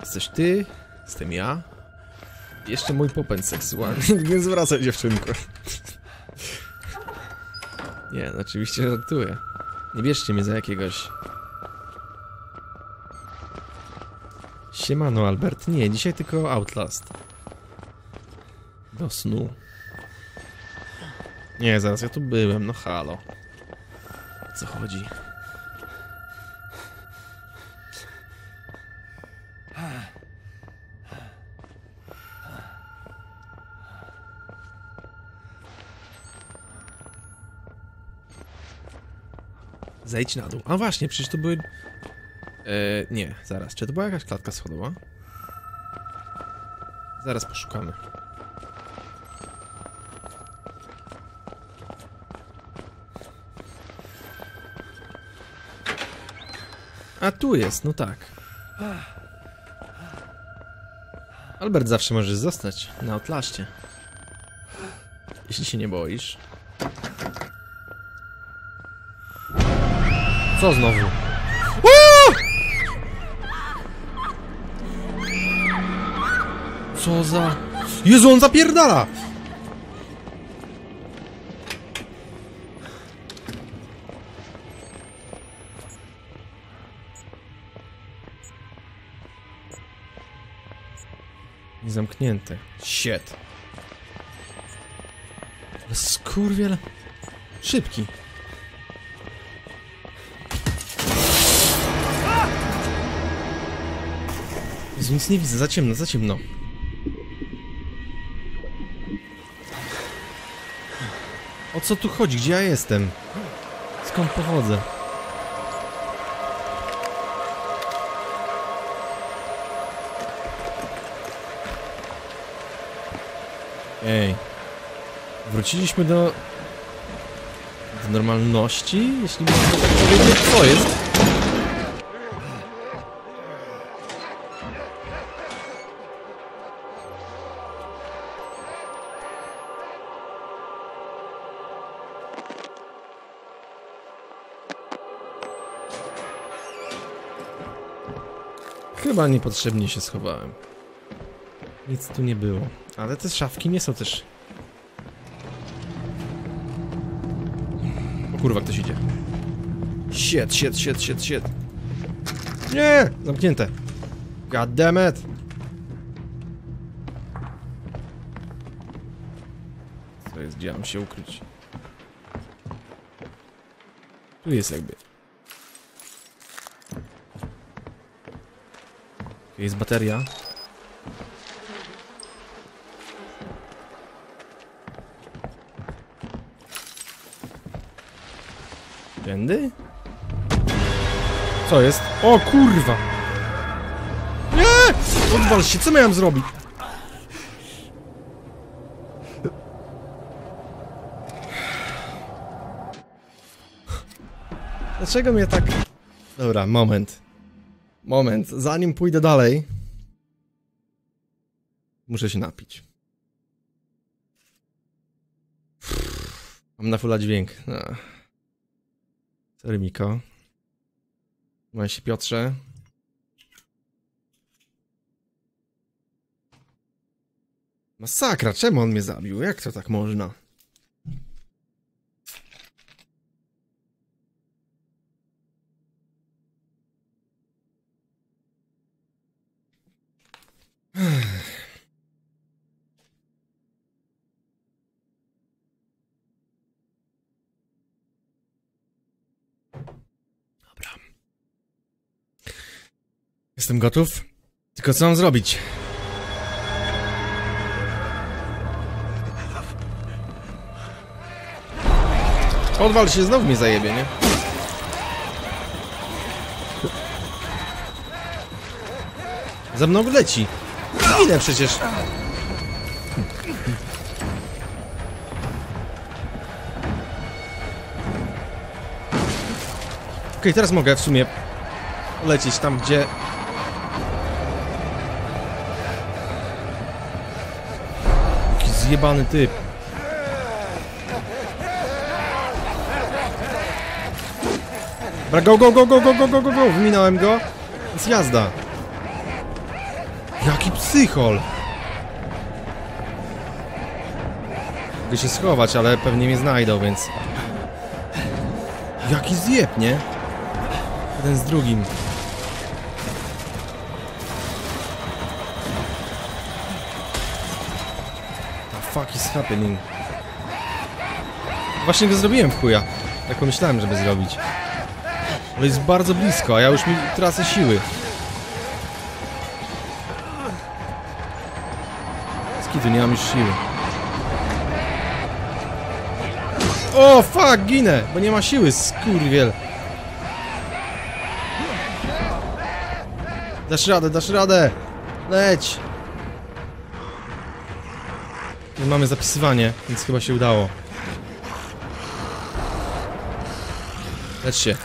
Jesteś ty, jestem ja. Jeszcze mój popęd seksualny, więc wracaj, dziewczynko. Nie, no oczywiście żartuję. Nie bierzcie mnie za jakiegoś... Siemano, Albert. Nie, dzisiaj tylko Outlast. Do snu. Nie, zaraz, ja tu byłem, no halo. O co chodzi? Zejdź na dół. A właśnie, przecież to były... Eee, nie, zaraz. Czy to była jakaś klatka schodowa? Zaraz poszukamy. A tu jest, no tak. Albert, zawsze możesz zostać na Outlaście. Jeśli się nie boisz. Co znowu? Uuu! Co za... Jezu, on zapierdala! Nie zamknięte. Shit. Skurwiel... Szybki. Nic nie widzę, za ciemno, za ciemno. O co tu chodzi? Gdzie ja jestem? Skąd pochodzę? Ej. Wróciliśmy do... do normalności? Jeśli można tak powiedzieć, co jest? Chyba niepotrzebnie się schowałem. Nic tu nie było. Ale te szafki nie są też... O kurwa, ktoś idzie. Shit, shit, shit, shit, shit. Nie! Zamknięte. God damn it. Co jest? Gdzie mam się ukryć? Tu jest jakby... Jest bateria. Tędy? Co jest? O kurwa! Nie! Odwal się, co miałem zrobić? Dlaczego mnie tak... Dobra, moment. Moment, zanim pójdę dalej, muszę się napić. Mam na fulla dźwięk. No. Sorry, Miko. Trzymaj się, Piotrze. Masakra, czemu on mnie zabił? Jak to tak można? Dobra. Jestem gotów. Tylko co mam zrobić? Odwal się, znowu mi zajebie, nie? Za mną leci. Ile przecież? Okej, teraz mogę w sumie lecieć tam, gdzie... Jaki zjebany typ. Bra, go, go, go, go, go, go, go, go, go, wyminąłem go. Jest jazda. Jaki psychol! Mogę się schować, ale pewnie mnie znajdą, więc... Jaki zjeb, nie? Jeden z drugim. The fuck is happening? Właśnie go zrobiłem w chuja. Tak pomyślałem, żeby zrobić. Ale jest bardzo blisko, a ja już mi tracę siły. Tu nie mam już siły. O, fuck, ginę, bo nie ma siły, skurwiel. Dasz radę, dasz radę. Leć. Nie mamy zapisywanie, więc chyba się udało. Lecz się.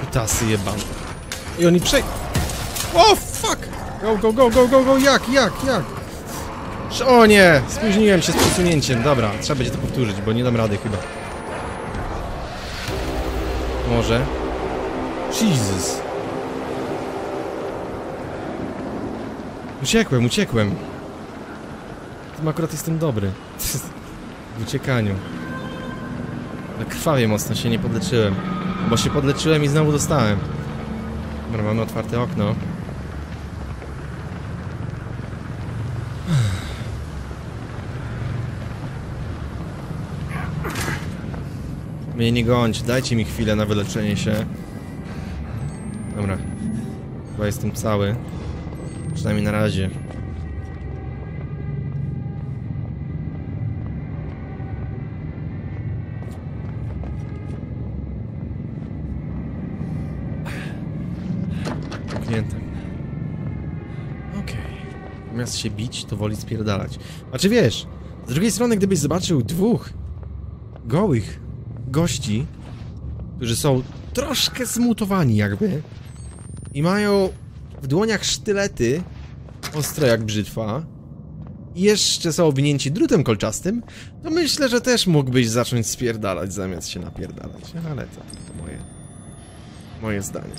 Kutasy jebane. I oni przej... O, fuck! Go, go, go, go, go, go, jak, jak, jak? O nie, spóźniłem się z przesunięciem, dobra, trzeba będzie to powtórzyć, bo nie dam rady chyba. Może? Jesus. Uciekłem, uciekłem. W tym akurat jestem dobry. W uciekaniu. Ale krwawie mocno się nie podleczyłem. Bo się podleczyłem i znowu dostałem. Dobra, mamy otwarte okno. Mnie nie gońcie, dajcie mi chwilę na wyleczenie się. Dobra. Chyba jestem cały. Przynajmniej na razie. Zamknięte. Okej. Okay. Zamiast się bić, to woli spierdalać. A czy wiesz, z drugiej strony gdybyś zobaczył dwóch gołych gości, którzy są troszkę zmutowani jakby i mają w dłoniach sztylety ostre jak brzytwa i jeszcze są obwinięci drutem kolczastym, to myślę, że też mógłbyś zacząć spierdalać zamiast się napierdalać, ale to tylko moje moje zdanie.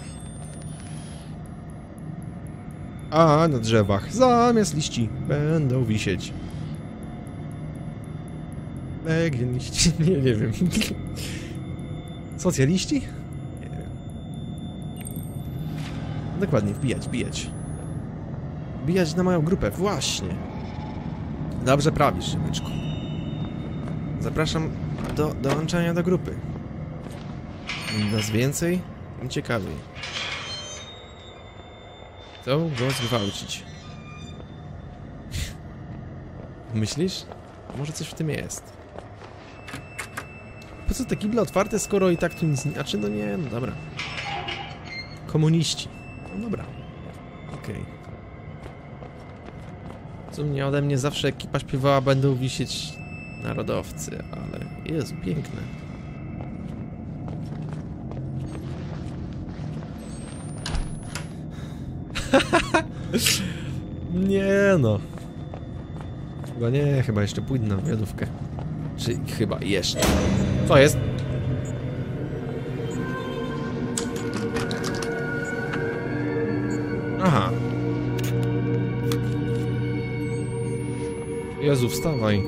A na drzewach zamiast liści będą wisieć. Egeniści? Nie, nie wiem. Socjaliści? Nie wiem. Dokładnie, wbijać, wbijać. Wbijać na moją grupę, właśnie. Dobrze prawisz, Rybeczku. Zapraszam do dołączenia do grupy. Nas więcej, tym ciekawiej. Chcą go zgwałcić. Myślisz? Może coś w tym jest. Po co te kible otwarte, skoro i tak tu nic nie... A czy no nie? No dobra. Komuniści. No dobra. Okej. Okay. W sumie ode mnie zawsze ekipa śpiewała, będą wisieć narodowcy, ale jest piękne. Nie no. Chyba nie, chyba jeszcze pójdę na wiadówkę. Czy chyba jeszcze. Co jest? Aha. Jezu, wstawaj.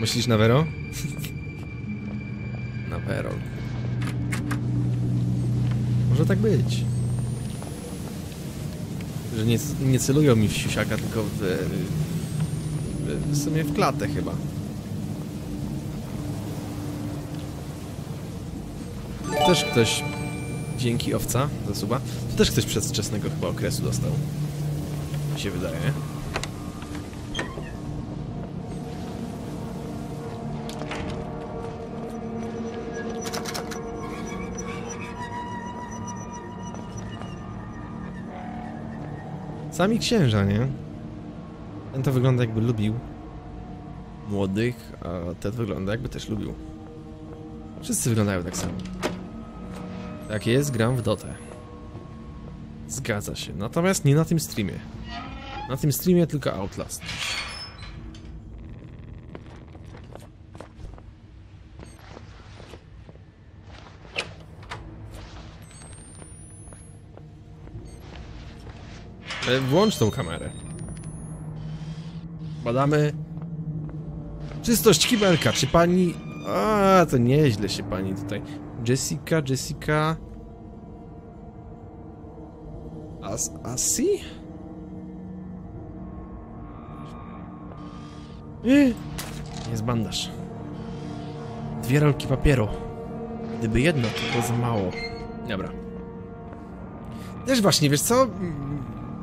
Myślisz na Vero? Na Vero. Może tak być. Że nie, nie celują mi w siusiaka, tylko w, w, w sumie w klatę chyba. Tu też ktoś... Dzięki owca za suba. Tu też ktoś przedwczesnego chyba okresu dostał. Mi się wydaje, nie? Sami księża, nie? Ten to wygląda jakby lubił młodych, a ten wygląda jakby też lubił. Wszyscy wyglądają tak samo. Tak jest, gram w Dotę. Zgadza się, natomiast nie na tym streamie. Na tym streamie tylko Outlast. Włącz tą kamerę. Badamy czystość kibelka. Czy pani... A, to nieźle się pani tutaj. Jessica, Jessica... As... Asi? Jest bandaż. Dwie rolki papieru. Gdyby jedno, to było za mało. Dobra. Też właśnie, wiesz co?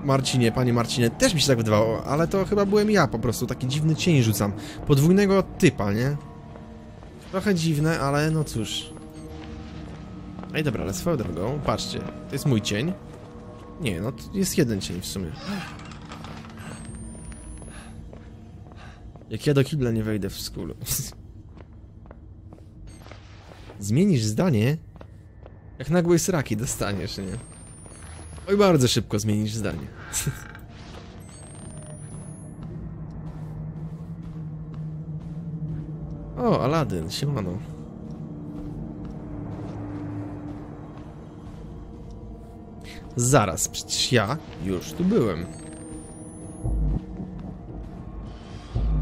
Marcinie, panie Marcinie, też mi się tak wydawało, ale to chyba byłem ja po prostu, taki dziwny cień rzucam. Podwójnego typa, nie? Trochę dziwne, ale no cóż. Ej, dobra, ale swoją drogą, patrzcie, to jest mój cień. Nie, no to jest jeden cień w sumie. Jak ja do kibla nie wejdę w skulu. Zmienisz zdanie, jak nagłej sraki dostaniesz, nie? Oj, bardzo szybko zmienisz zdanie. O, Aladdin, siemano. Zaraz, przecież ja już tu byłem.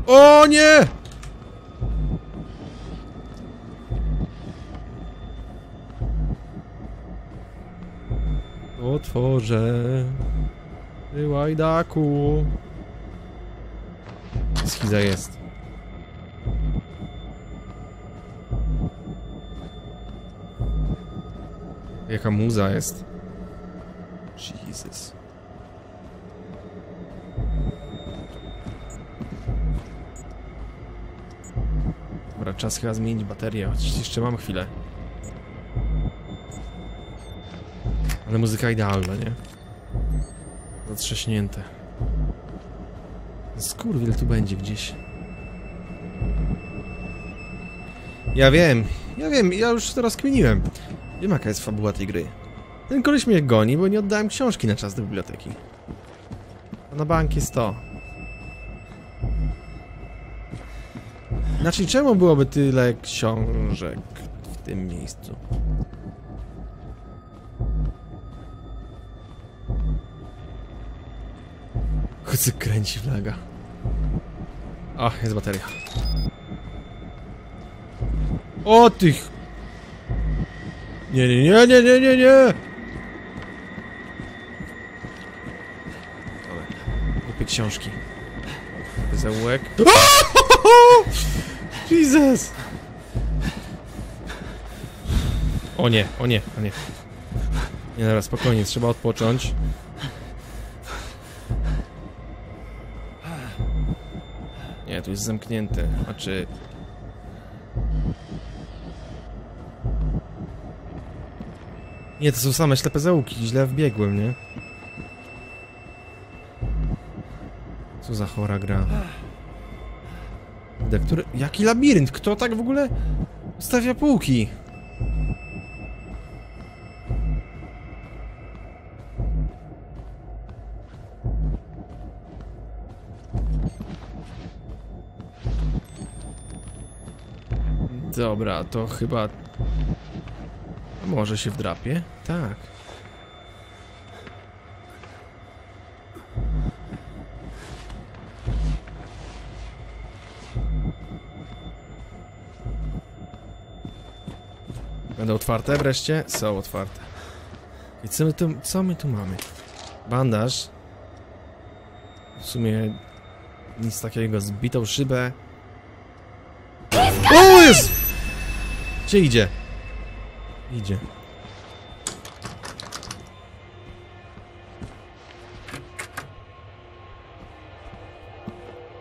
O nie! Otworzę. Ty łajdaku. Schiza jest. Jaka muza jest. Jesus. Dobra, czas chyba zmienić baterię, chociaż jeszcze mam chwilę. Ale muzyka idealna, nie? Zatrzaśnięte. Skurwiel tu będzie gdzieś. Ja wiem, ja wiem, ja już teraz kminiłem. Wiem, jaka jest fabuła tej gry. Ten koleś mnie goni, bo nie oddałem książki na czas do biblioteki. A na bank jest to. Znaczy, czemu byłoby tyle książek w tym miejscu? Kucyk kręci flaga. O, jest bateria. O tych! Nie, nie, nie, nie, nie, nie, nie! Kupię książki. Zaułek. Jesus! O nie, o nie, o nie. Nie, dobra, spokojnie, trzeba odpocząć. Nie, tu jest zamknięte, a czy... Nie, to są same ślepe zaułki, źle wbiegłem, nie? Co za chora gra. Który... Jaki labirynt? Kto tak w ogóle stawia półki? Dobra, to chyba... Może się wdrapie? Tak. Będą otwarte wreszcie? Są otwarte. I co my tu, co my tu mamy? Bandaż. W sumie nic takiego. Zbitą szybę. O jest! Gdzie idzie? Idzie.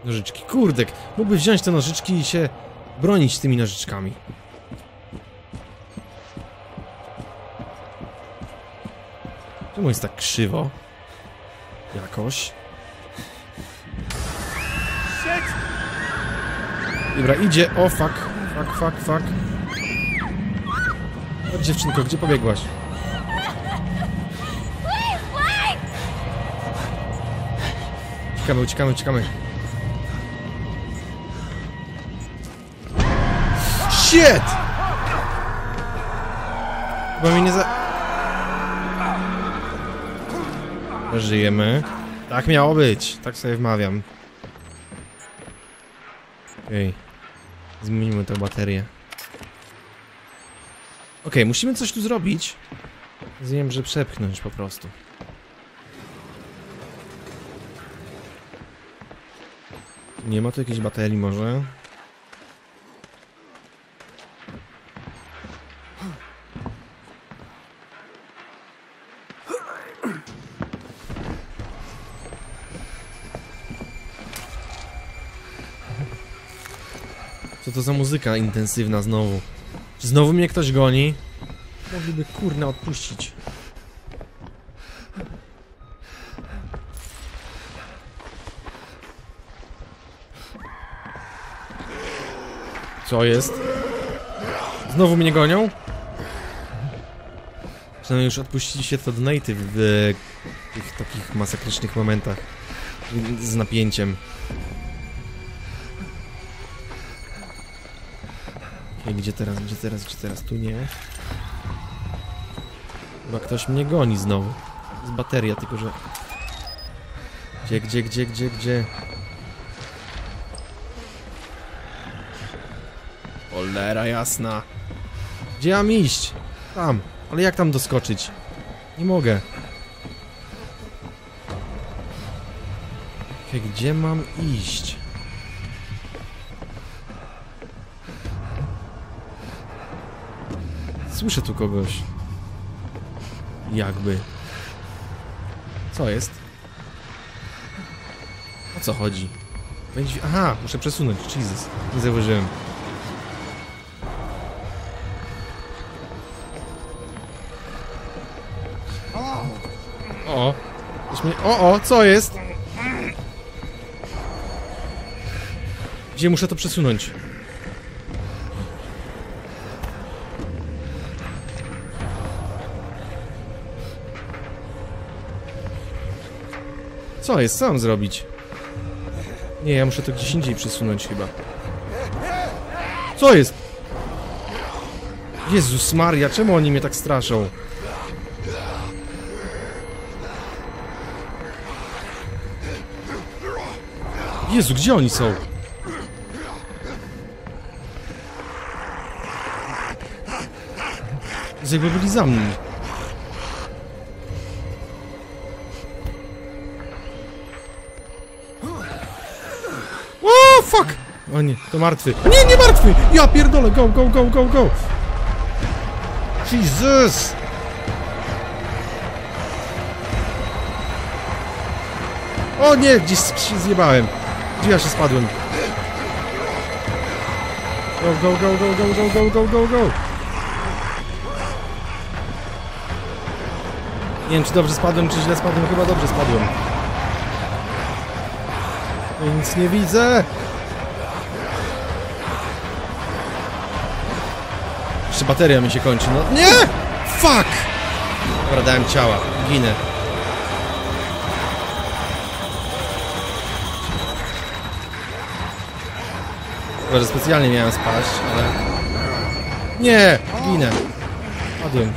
Nożyczki. Kurdek. Mógłby wziąć te nożyczki i się bronić tymi nożyczkami. Czemu jest tak krzywo? Jakoś. Dobra, idzie. O, fuck. Fuck, fuck, fuck. O, dziewczynko, gdzie pobiegłaś? Uciekamy, uciekamy, uciekamy. Shit! Chyba mnie nie za... Żyjemy. Tak miało być. Tak sobie wmawiam. Okej. Okay. Zmienimy tę baterię. Okej, okay, musimy coś tu zrobić. Zjem, że przepchnąć po prostu. Nie ma tu jakiejś baterii może? Co to za muzyka intensywna znowu? Czy znowu mnie ktoś goni? Mogliby kurna odpuścić. Co jest? Znowu mnie gonią? Przynajmniej już odpuścili się to donaty w tych takich masakrycznych momentach. Z napięciem. Gdzie teraz, gdzie teraz, gdzie teraz? Tu nie. Chyba ktoś mnie goni znowu. Z bateria, tylko że... Gdzie, gdzie, gdzie, gdzie, gdzie? Cholera jasna. Gdzie ja mam iść? Tam. Ale jak tam doskoczyć? Nie mogę. Gdzie mam iść? Słyszę tu kogoś. Jakby. Co jest? O co chodzi? Będzie... Aha, muszę przesunąć. Jesus. Nie zauważyłem. O. Mnie... O, o, co jest? Gdzie muszę to przesunąć? Co jest? Co mam zrobić? Nie, ja muszę to gdzieś indziej przesunąć chyba. Co jest? Jezus Maria, czemu oni mnie tak straszą? Jezu, gdzie oni są? Jakby byli za mną. O, fuck! O nie, to martwy. Nie, nie martwy! Ja pierdolę, go, go, go, go, go! Jesus! O nie, gdzieś się zjebałem. Gdzie ja się spadłem? Go, go, go, go, go, go, go, go, go! Nie wiem, czy dobrze spadłem, czy źle spadłem. Chyba dobrze spadłem. I nic nie widzę. Jeszcze bateria mi się kończy. No nie! Fuck! Dobra, dałem ciała. Ginę. Chyba, że specjalnie miałem spaść, ale... Nie! Ginę. Padłem.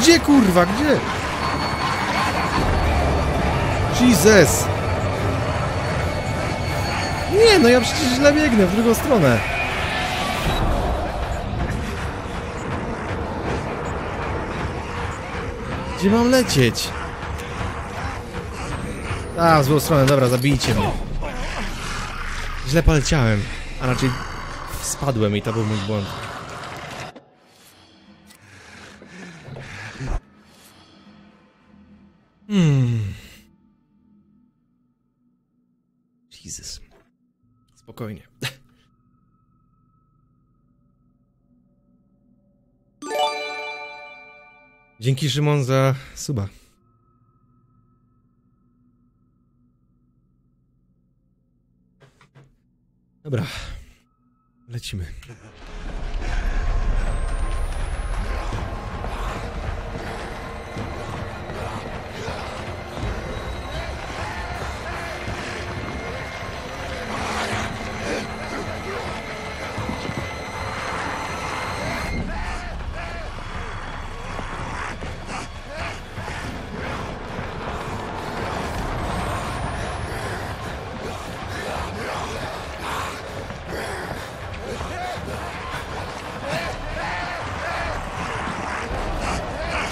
Gdzie kurwa, gdzie? Jesus! Nie, no ja przecież źle biegnę w drugą stronę. Gdzie mam lecieć? A, w złą stronę, dobra, zabijcie mnie. Źle poleciałem, a raczej spadłem i to był mój błąd. Hmm. Jezus. Spokojnie. Dzięki Szymon za suba. Dobra. Lecimy.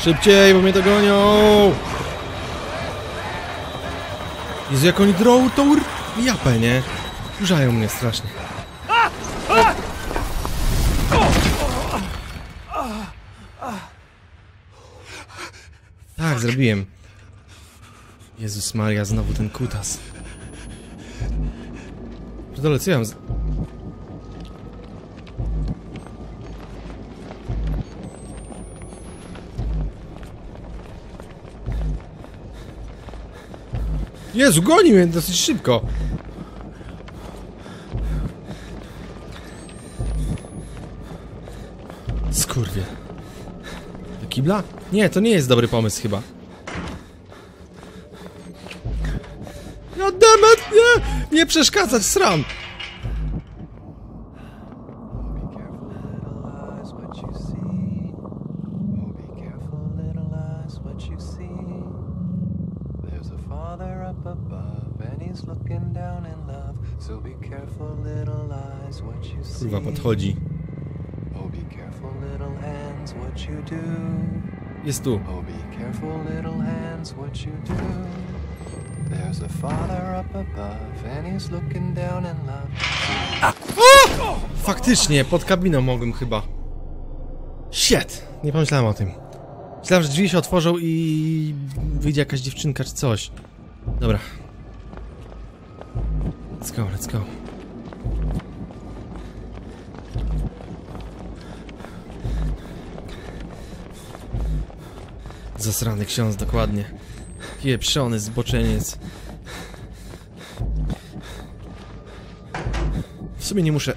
Szybciej, bo mnie to gonią! Jezu, jak oni drą tą japę, nie? Wkurzają mnie strasznie. Tak, zrobiłem. Jezus Maria, znowu ten kutas. Pierdolę, co ja mam z... Jezu, goni mnie dosyć szybko. Skurwie. Do kibla? Nie, to nie jest dobry pomysł chyba. No demet, nie! Nie przeszkadzać, sram! Kurwa, podchodzi. Jest tu. A, o! Faktycznie, pod kabiną mogłem chyba. Shit! Nie pomyślałem o tym. Myślałem, że drzwi się otworzą i wyjdzie jakaś dziewczynka czy coś. Dobra. Let's go, let's go. Zasrany ksiądz, dokładnie. Pieprzony zboczeniec. W sumie nie muszę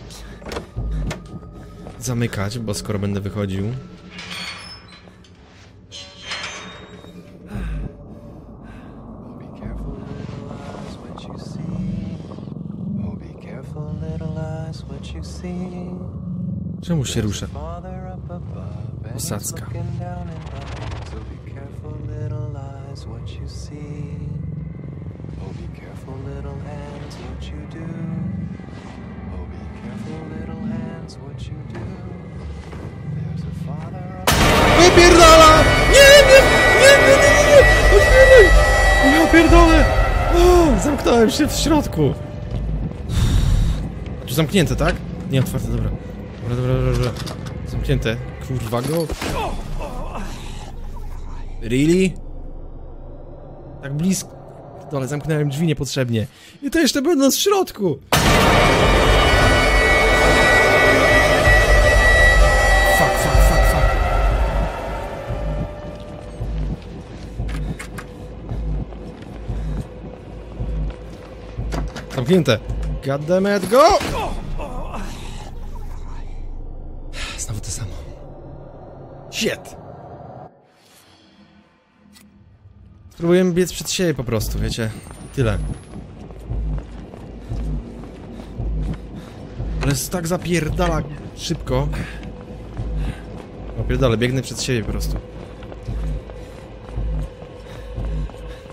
zamykać, bo skoro będę wychodził... Czemu się rusza? Posadzka. Wypierdala! Nie, nie, nie, nie, nie, nie! Odbieraj! Ja pierdolę! O, zamknąłem się w środku. Tu zamknięte, tak? Nie, otwarte, dobra. Dobra, dobra, dobra, dobra. Zamknięte. Kurwa go. Really? Tak blisko. Ale zamknąłem drzwi niepotrzebnie. I to jeszcze będąc w środku. Fuck, fuck, fuck, fuck. Zamknięte. God damn it, go! Znowu to samo. Shit! Spróbujemy biec przed siebie po prostu, wiecie? Tyle. Ale jest tak zapierdala szybko. Zapierdala, biegnę przed siebie po prostu.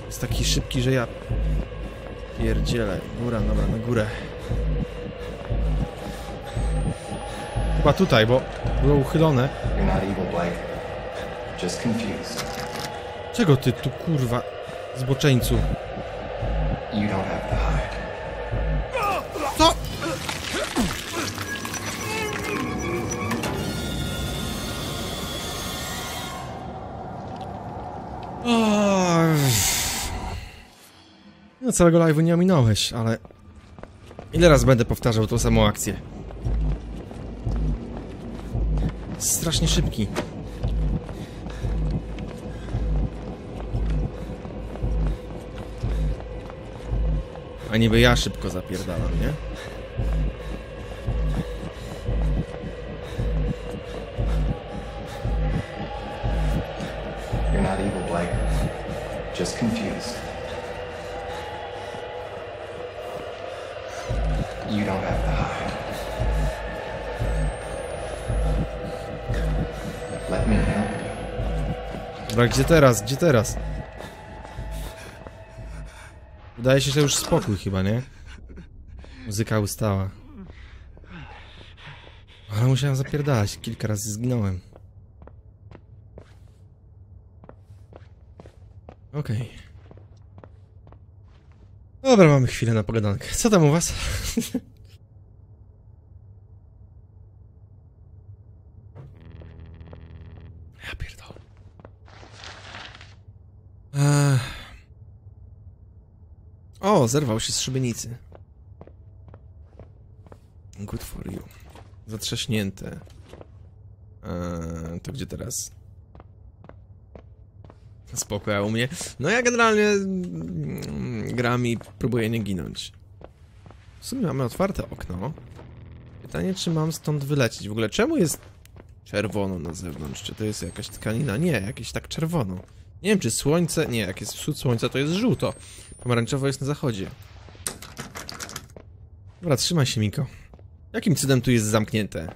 Jest taki szybki, że ja... Pierdzielę. Góra, dobra, na górę. Chyba tutaj, bo było uchylone. Czego ty tu, kurwa, zboczeńcu? Co? No, całego live'u nie ominąłeś, ale... Ile razy będę powtarzał tą samą akcję? Strasznie szybki. A niby ja szybko zapierdalam, nie? You're not evil, Blake. Just confused. You don't have to hide. Let me help you. Dobra, gdzie teraz? Gdzie teraz? Wydaje się, że już spokój chyba, nie? Muzyka ustała. Ale musiałem zapierdalać, kilka razy zginąłem. Okej. Okay. Dobra, mamy chwilę na pogadankę. Co tam u was? Ja pierdolę. Ech. O, zerwał się z szybienicy. Good for you. Zatrzaśnięte. Eee, to gdzie teraz? Spoko, ja u mnie. No ja generalnie mm, gram i próbuję nie ginąć. W sumie mamy otwarte okno. Pytanie, czy mam stąd wylecieć? W ogóle czemu jest czerwono na zewnątrz? Czy to jest jakaś tkanina? Nie, jakieś tak czerwono. Nie wiem, czy słońce... Nie, jak jest wschód słońca, to jest żółto. Pomarańczowo jest na zachodzie. Dobra, trzymaj się, Miko. Jakim cudem tu jest zamknięte?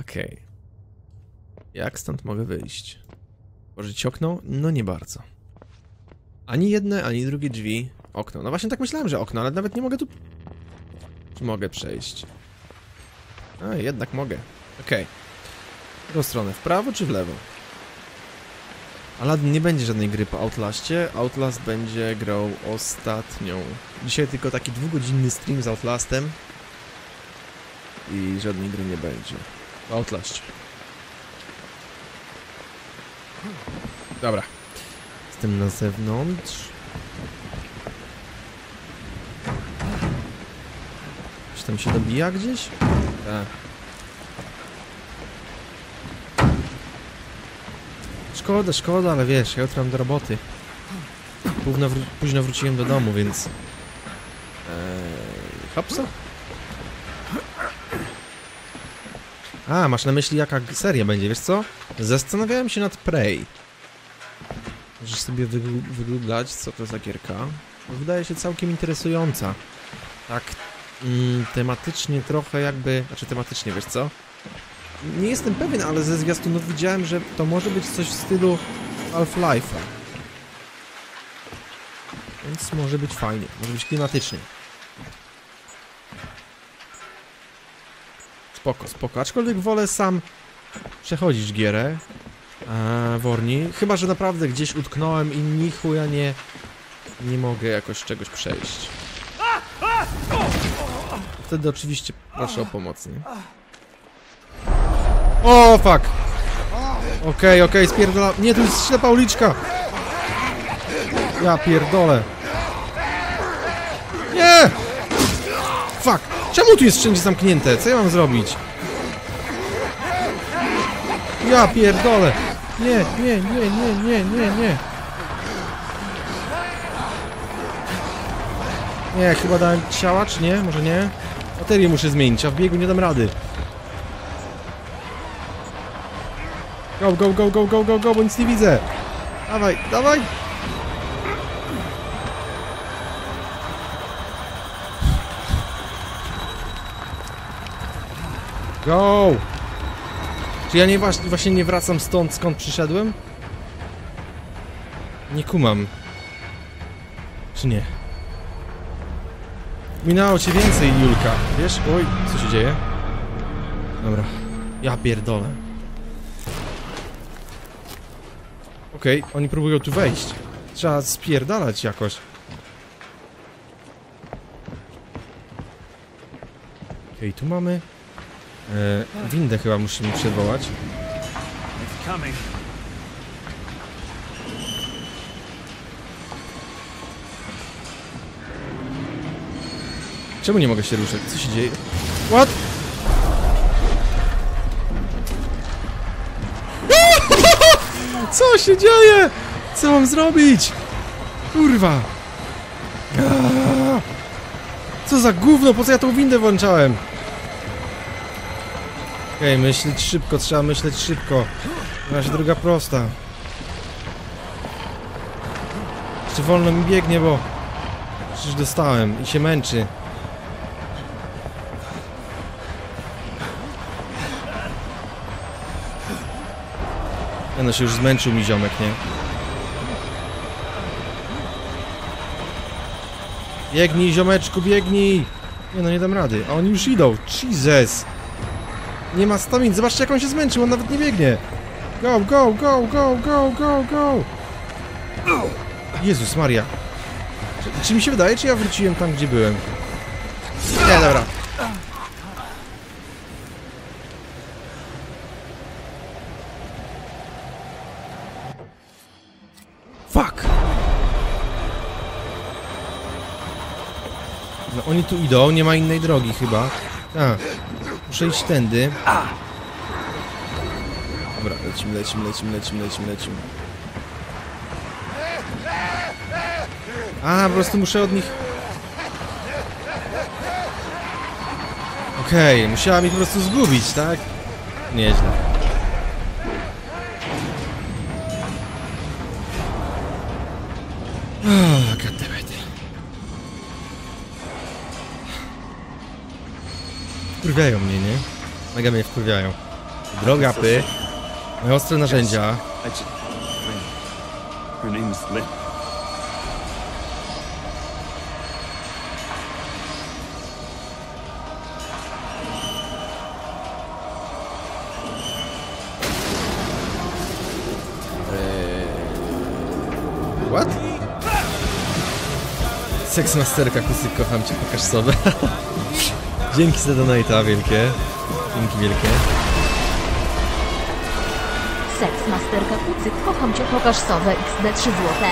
Okej. Okay. Jak stąd mogę wyjść? Otworzyć okno? No nie bardzo. Ani jedne, ani drugie drzwi. Okno. No właśnie tak myślałem, że okno, ale nawet nie mogę tu... Czy mogę przejść? A, jednak mogę. Okej. Okay. W którą stronę? W prawo czy w lewo? Aladdin nie będzie żadnej gry po Outlaście. Outlast będzie grał ostatnią. Dzisiaj tylko taki dwugodzinny stream z Outlastem. I żadnej gry nie będzie. W Outlaście. Dobra. Jestem na zewnątrz. Czy tam się dobija gdzieś? Tak. Szkoda, szkoda, ale wiesz, ja jutro mam do roboty. Późno, wró późno wróciłem do domu, więc... Eee, hopsa? A, masz na myśli jaka seria będzie, wiesz co? Zastanawiałem się nad Prey. Możesz sobie wygooglać, co to za gierka. Wydaje się całkiem interesująca. Tak mm, tematycznie trochę jakby... Znaczy tematycznie, wiesz co? Nie jestem pewien, ale ze zwiastunów widziałem, że to może być coś w stylu Half-Life'a. Więc może być fajnie, może być klimatycznie. Spoko, spoko. Aczkolwiek wolę sam przechodzić gierę e, Worni. Chyba że naprawdę gdzieś utknąłem i ni chuja nie, nie mogę jakoś czegoś przejść. Wtedy oczywiście proszę o pomoc, nie? O, fuck! Okej, okej, spierdolę. Nie, tu jest ślepa uliczka! Ja pierdolę. Nie! Fuck! Czemu tu jest wszędzie zamknięte? Co ja mam zrobić? Ja pierdolę! Nie, nie, nie, nie, nie, nie, nie! Nie, chyba dałem ciała, czy nie? Może nie? Baterię muszę zmienić, a w biegu nie dam rady. Go, go, go, go, go, go, go, bo nic nie widzę! Dawaj, dawaj! Go! Czy ja nie, właśnie nie wracam stąd, skąd przyszedłem? Nie kumam. Czy nie? Minęło cię więcej, Julka. Wiesz? Oj, co się dzieje? Dobra. Ja pierdolę. Okej, okay, oni próbują tu wejść. Trzeba spierdalać jakoś. Okej, okay, tu mamy... Eee, windę chyba musimy przywołać. Czemu nie mogę się ruszać? Co się dzieje? What? Co się dzieje? Co mam zrobić? Kurwa! Co za gówno? Po co ja tą windę włączałem? Okej, okay, myśleć szybko, trzeba myśleć szybko. Nasza droga prosta. Jeszcze wolno mi biegnie, bo... Przecież dostałem i się męczy. Ja no się już zmęczył mi ziomek, nie? Biegnij, ziomeczku, biegnij! Nie no, nie dam rady, a oni już idą, Jesus! Nie ma stamina, zobaczcie jak on się zmęczył, on nawet nie biegnie. Go, go, go, go, go, go, go. Jezus Maria. Czy, czy mi się wydaje, czy ja wróciłem tam, gdzie byłem? Nie, dobra. Fuck. No oni tu idą, nie ma innej drogi chyba. A. Muszę iść tędy. Dobra, lecimy, lecimy, lecimy, lecimy, lecimy, lecimy. A, po prostu muszę od nich... Okej, okay, musiała mi po prostu zgubić, tak? Nieźle. Oh, God damn it. Wkurwiają mnie, nie? Mega mnie wkurwiają. Droga py. Moje ostre narzędzia. What? Seks masterka, kusyk, kocham cię, pokaż sobie. Dzięki za donate'a wielkie. Dzięki wielkie. Seks masterka kucyk, kocham cię, pokaż sowę iks de trzy złote.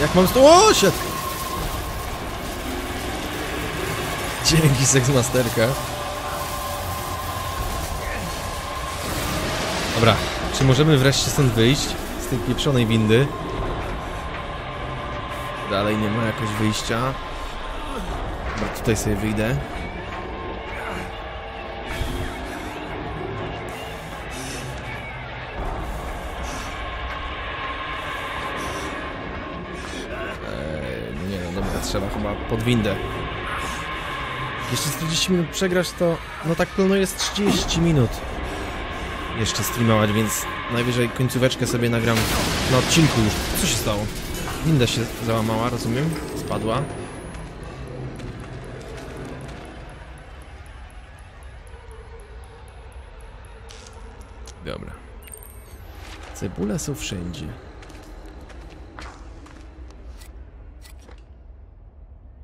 Jak mam stu... O, shit! Dzięki seks masterka. Dobra, czy możemy wreszcie stąd wyjść? Z tej pieprzonej windy. Dalej nie ma jakoś wyjścia. Chyba tutaj sobie wyjdę. trzeba chyba pod windę. Jeśli czterdzieści minut przegrasz, to no tak pełno jest trzydzieści minut. Jeszcze streamować, więc najwyżej końcóweczkę sobie nagram na odcinku już. Co się stało? Winda się załamała, rozumiem? Spadła. Dobra. Cebule są wszędzie.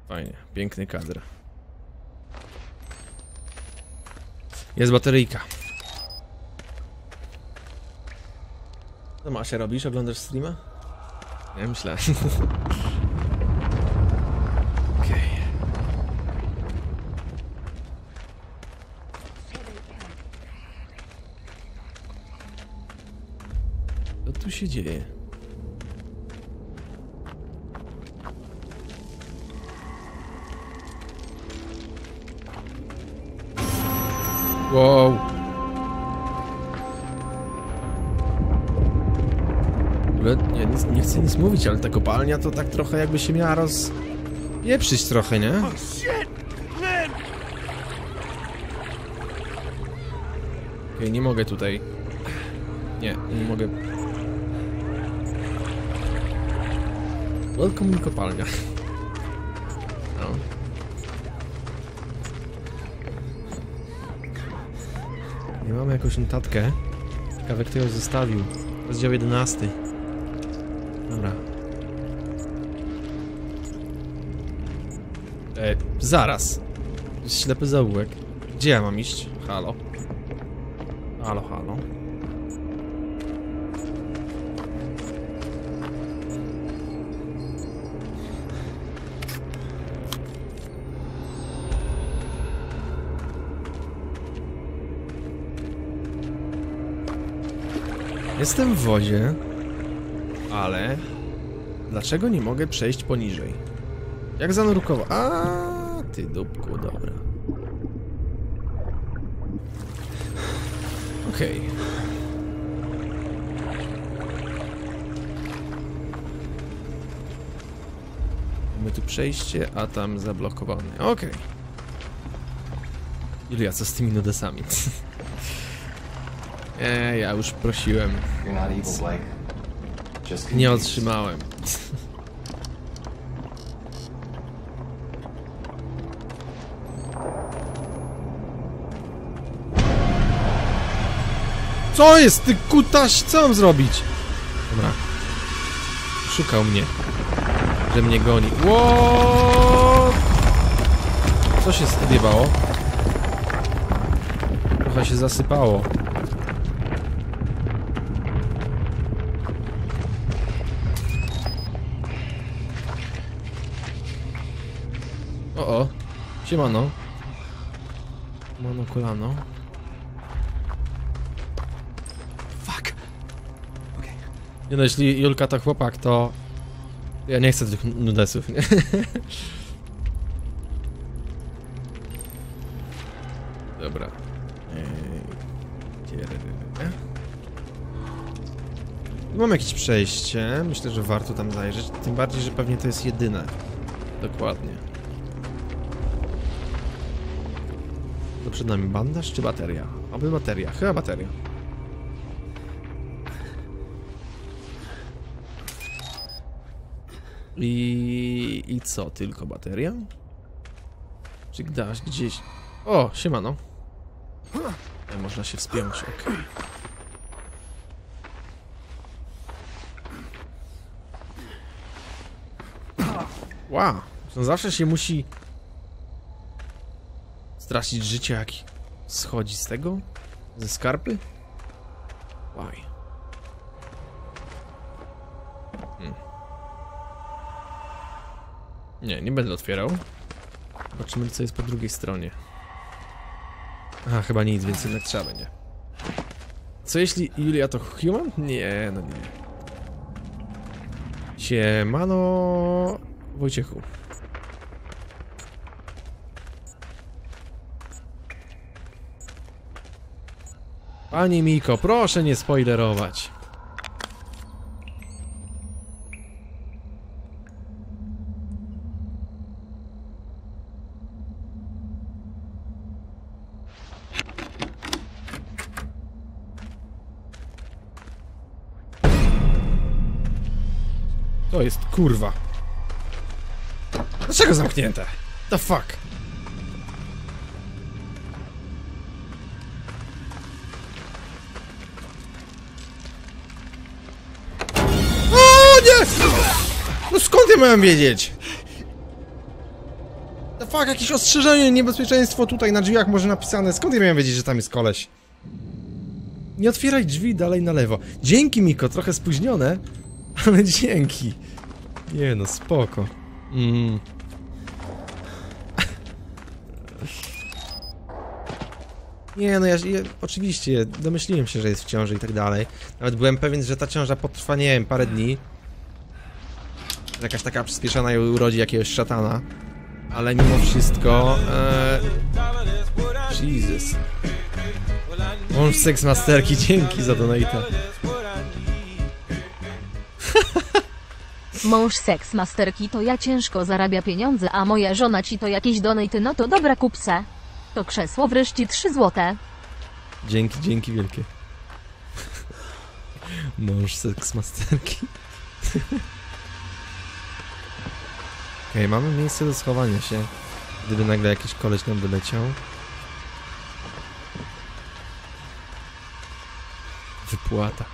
Fajnie, piękny kadr. Jest bateryjka. Co, Masia, robisz? Oglądasz streama? Nie, myślałem. Okej. Okay. Co tu się dzieje? Wow. Nie, nie, nie chcę nic mówić, ale ta kopalnia to tak trochę jakby się miała rozpieprzyć trochę, nie? Oh shit, Lin! Okej, nie mogę tutaj. Nie, nie mogę. Welcome kopalnia. No. Nie mamy jakąś notatkę. Ciekawe, kto ją zostawił. Rozdział jedenasty. Dobra. E, zaraz. Jest ślepy zaułek. Gdzie ja mam iść? Halo. Halo, halo. Jestem w wodzie. Ale dlaczego nie mogę przejść poniżej? Jak zanurkował? A, ty dupku, dobra. Okej. Okay. Mamy tu przejście, a tam zablokowane. Okej. Okay. Julia, co z tymi nudesami? Eee, ja już prosiłem. Nie otrzymałem. Co jest, ty kutaś? Co mam zrobić? Dobra. Szukał mnie. Że mnie goni. Ło! Co się odjebało? Trochę się zasypało. O, siemano. Mano kolano. Fuck. Okay. Nie no, jeśli Julka to chłopak, to ja nie chcę tych nudesów, nie? Dobra. Mam jakieś przejście, myślę, że warto tam zajrzeć, tym bardziej, że pewnie to jest jedyne. Dokładnie. Przed nami bandaż czy bateria? Oby bateria, chyba bateria. I, i co, tylko bateria? Czy dasz gdzieś? O, siemano. Tutaj można się wspiąć, okej. Okay. Wow, to zawsze się musi stracić życie, jak schodzi z tego? Ze skarpy? Why? Hmm. Nie, nie będę otwierał. Zobaczymy, co jest po drugiej stronie. Aha, chyba nic, więc jednak trzeba będzie. Co jeśli Julia to human? Nie, no nie. Siemano, Wojciechu. Pani Miko, proszę nie spoilerować. To jest kurwa. Dlaczego zamknięte? The fuck? O nie! No skąd ja miałem wiedzieć? The fuck, jakieś ostrzeżenie, niebezpieczeństwo tutaj na drzwiach może napisane. Skąd ja miałem wiedzieć, że tam jest koleś? Nie otwieraj drzwi dalej na lewo. Dzięki, Miko, trochę spóźnione, ale dzięki. Nie no, spoko. Mm. Nie no, ja, ja oczywiście domyśliłem się, że jest w ciąży i tak dalej. Nawet byłem pewien, że ta ciąża potrwa, nie wiem, parę dni. Jakaś taka przyspieszana i urodzi jakiegoś szatana. Ale mimo wszystko... Ee... Jesus. Mąż seks masterki, dzięki za donata. Mąż seks masterki to ja ciężko zarabia pieniądze, a moja żona ci to jakieś donaty, no to dobra, kup se. To krzesło wreszcie trzy złote. Dzięki, dzięki wielkie. Mąż seks masterki. Okej, okay, mamy miejsce do schowania się, gdyby nagle jakiś koleś nam wyleciał. Wypłata.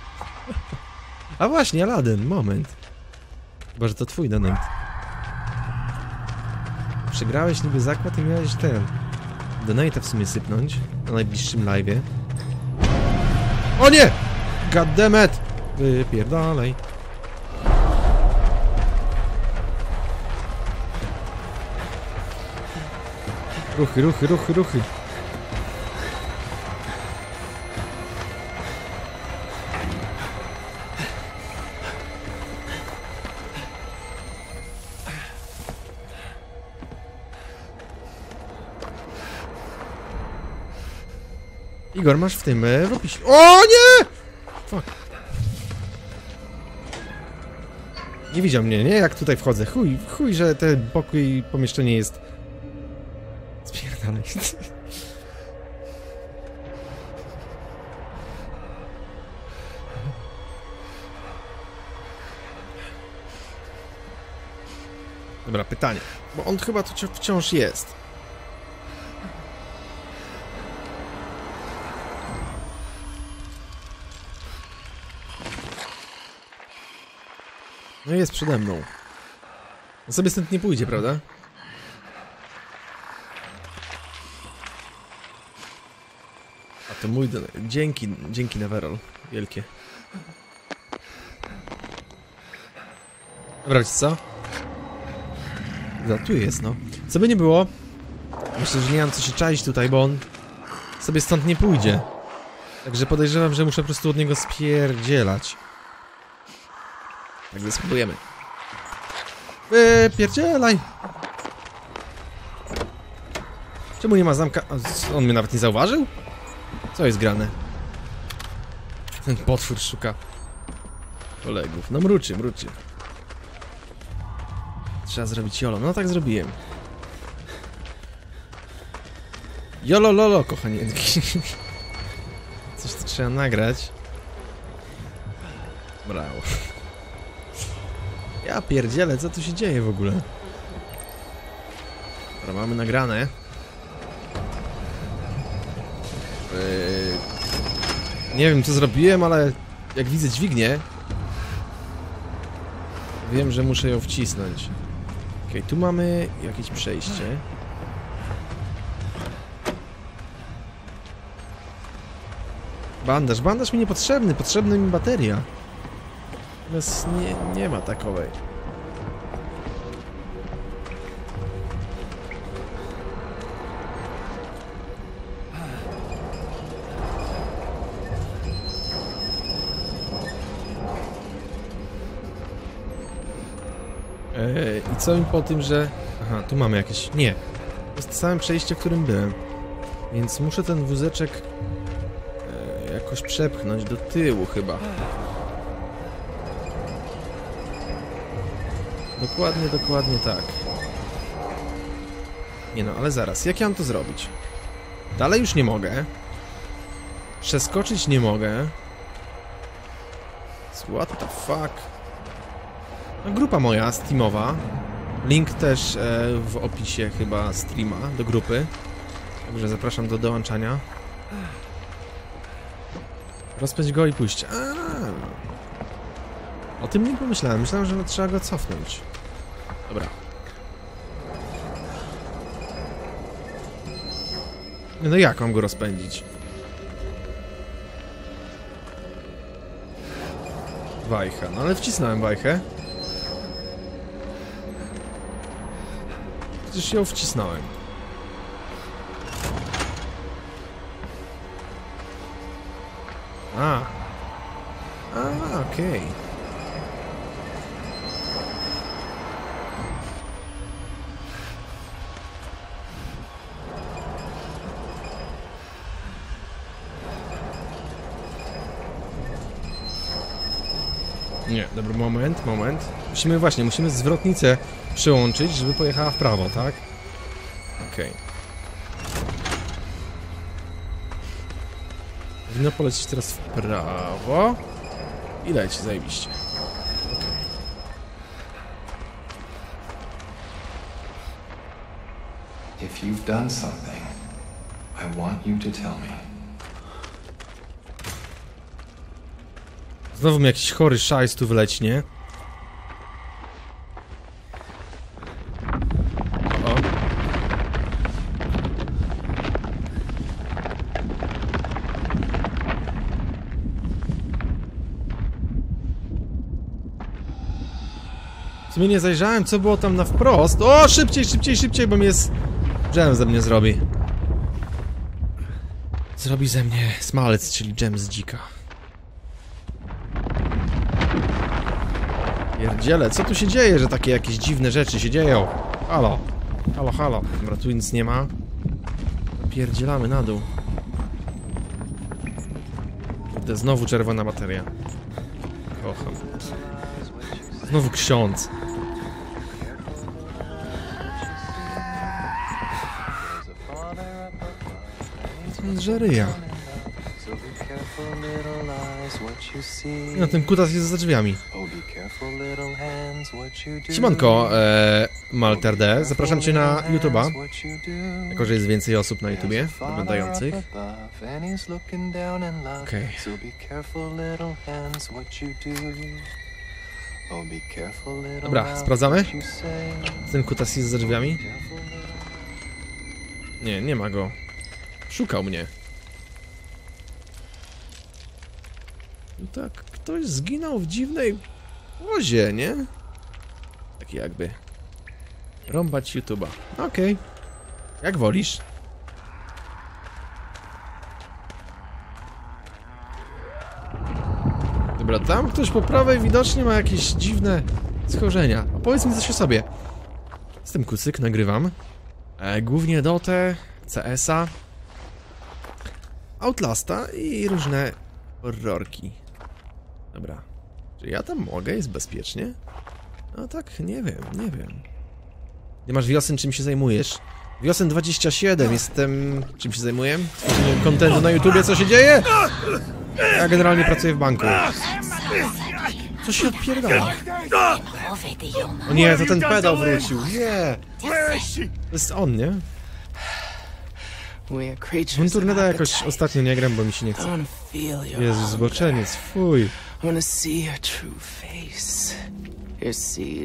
A właśnie, Aladdin, moment. Chyba, że to twój donate. Przegrałeś niby zakład i miałeś ten... Donate'a w sumie sypnąć na najbliższym live'ie. O nie! Goddammit! Wypierdalaj. Ruchy, ruchy, ruchy, ruchy. Igor, masz w tym w opisie. O nie! Fuck. Nie widział mnie, nie? Jak tutaj wchodzę. Chuj, chuj, że te boku i pomieszczenie jest. Spierdalaj. Dobra, pytanie. Bo on chyba tu wciąż jest. No jest przede mną. On sobie stąd nie pójdzie, prawda? A to mój do... Dzięki, dzięki Neverol. Wielkie. Dobra, co? No, tu jest, no. Co by nie było? Myślę, że nie mam co się czaić tutaj, bo on sobie stąd nie pójdzie. Także podejrzewam, że muszę po prostu od niego spierdzielać. Także spróbujemy. Wypierdzielaj! Czemu nie ma zamka? On mnie nawet nie zauważył? Co jest grane? Ten potwór szuka kolegów. No mruczy, mruczy. Trzeba zrobić jolo. No tak zrobiłem. Jolo lolo, kochanienki. Coś tu trzeba nagrać. Brawo. Ja pierdzielę, co tu się dzieje w ogóle? Dobra, mamy nagrane. Yy... Nie wiem, co zrobiłem, ale jak widzę dźwignię, wiem, że muszę ją wcisnąć. Okej, okay, tu mamy jakieś przejście. Bandaż, bandaż mi niepotrzebny, potrzebna mi bateria. Natomiast nie, nie ma takowej. Eee, i co im po tym, że... Aha, tu mamy jakieś... Nie. To jest to samo przejście, w którym byłem. Więc muszę ten wózeczek... Eee, jakoś przepchnąć do tyłu chyba. Dokładnie, dokładnie tak. Nie no, ale zaraz, jak ja mam to zrobić? Dalej już nie mogę. Przeskoczyć nie mogę. What the fuck? grupa moja steamowa. Link też e, w opisie chyba streama do grupy. Także zapraszam do dołączania. Rozpędź go i pójść. A, o tym nie pomyślałem. Myślałem, że trzeba go cofnąć. Dobra. No jak mam go rozpędzić? Wajcha. No ale wcisnąłem wajchę. Przecież ją wcisnąłem. A. A, okej. Okay. Nie, dobry, moment, moment. Musimy właśnie, musimy zwrotnicę przyłączyć, żeby pojechała w prawo, tak? Okej. Okay. Powinno polecieć teraz w prawo i leci, zajebiście. Okay. If you've done something, I want you to tell me. Znowu mi jakiś chory szajs tu wleci, nie? My nie zajrzałem, co było tam na wprost. O, szybciej, szybciej, szybciej, bo mnie z... dżem ze mnie zrobi. Zrobi ze mnie smalec, czyli dżem z dzika. Pierdziele, co tu się dzieje, że takie jakieś dziwne rzeczy się dzieją? Halo, halo, halo. Dobra, tu nic nie ma. Pierdzielamy na dół. Kurde, znowu czerwona bateria. Kocham. Znowu ksiądz. Żeryja. No, ten kutas jest za drzwiami. Siemanko, e, Malterde. Zapraszam cię na YouTube'a. Jako, że jest więcej osób na YouTubie oglądających. Okej. Okay. Dobra, sprawdzamy? Ten kutas jest za drzwiami? Nie, nie ma go. Szukał mnie. No tak, ktoś zginął w dziwnej łozie, nie? Tak jakby. Rąbać YouTube'a. Okej. Okay. Jak wolisz. Dobra, tam ktoś po prawej widocznie ma jakieś dziwne schorzenia. A powiedz mi coś o sobie. Jestem kucyk, nagrywam. E, głównie Dotę, C S a, Outlasta i różne horrorki. Dobra. Czy ja tam mogę? Jest bezpiecznie? No tak, nie wiem, nie wiem. Nie masz wiosen, czym się zajmujesz? Wiosen dwadzieścia siedem, jestem... Czym się zajmuję? Tworzeniem kontentu na YouTubie, co się dzieje? Ja generalnie pracuję w banku. Co się odpierdala? O nie, to ten pedał wrócił. Nie! To jest on, nie? On turneda jakoś ostatnio nie gram, bo mi się nie chce. Jezu, zboczeniec, fuj.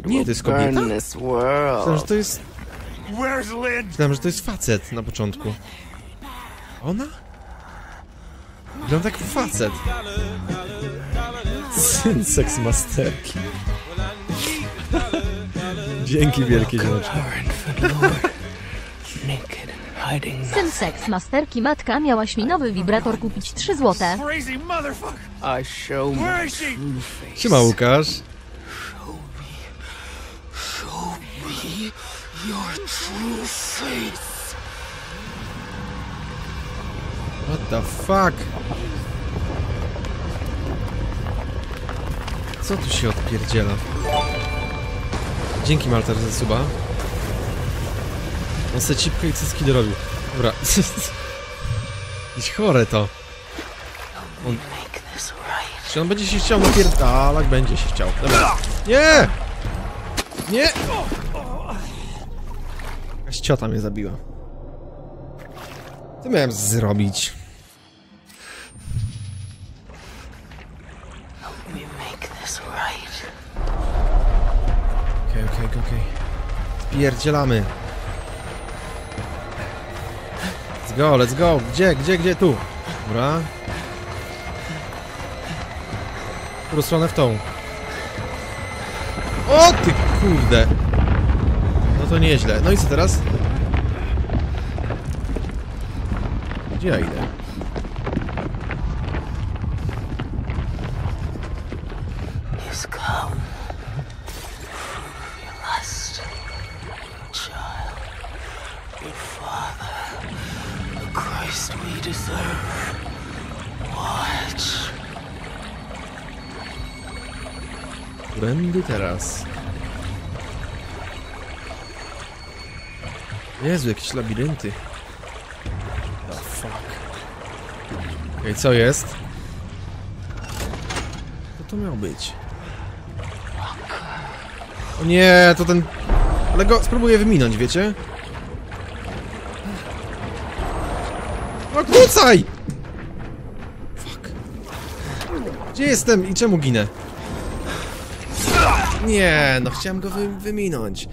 Nie, to jest kobieta? Myślałem, że to jest... Myślałem, że to jest facet na początku. Ona? Wygląda jak facet. Syn seksmasterki. Dzięki wielkie dziewczyny. Syn seksmasterki, matka, miałaś mi nowy wibrator kupić trzy złote. Siema, Łukasz. What the fuck? Co tu się odpierdziela? Dzięki, Malter, za suba. On se cipkę i cyski dorobił. Dobra. Iść chore to. On... Czy on będzie się chciał napierdalać? Będzie się chciał. Dobra. Nie! Nie! Jakaś ciota mnie zabiła. Co miałem zrobić? Okej, okej, okej. Spierdzielamy. Let's go, let's go. Gdzie, gdzie, gdzie? Tu. Dobra. Którą stronę w tą. O ty kurde. No to nieźle. No i co teraz? Gdzie ja idę? Będę teraz. Jezu, jakieś labirynty. Oh, fuck. Okej, okay, co jest? Co to miał być? O nie, to ten... Ale go spróbuję wyminąć, wiecie? Odwrócaj! Fuck. Gdzie jestem i czemu ginę? Nie, no chciałem go wy wyminąć.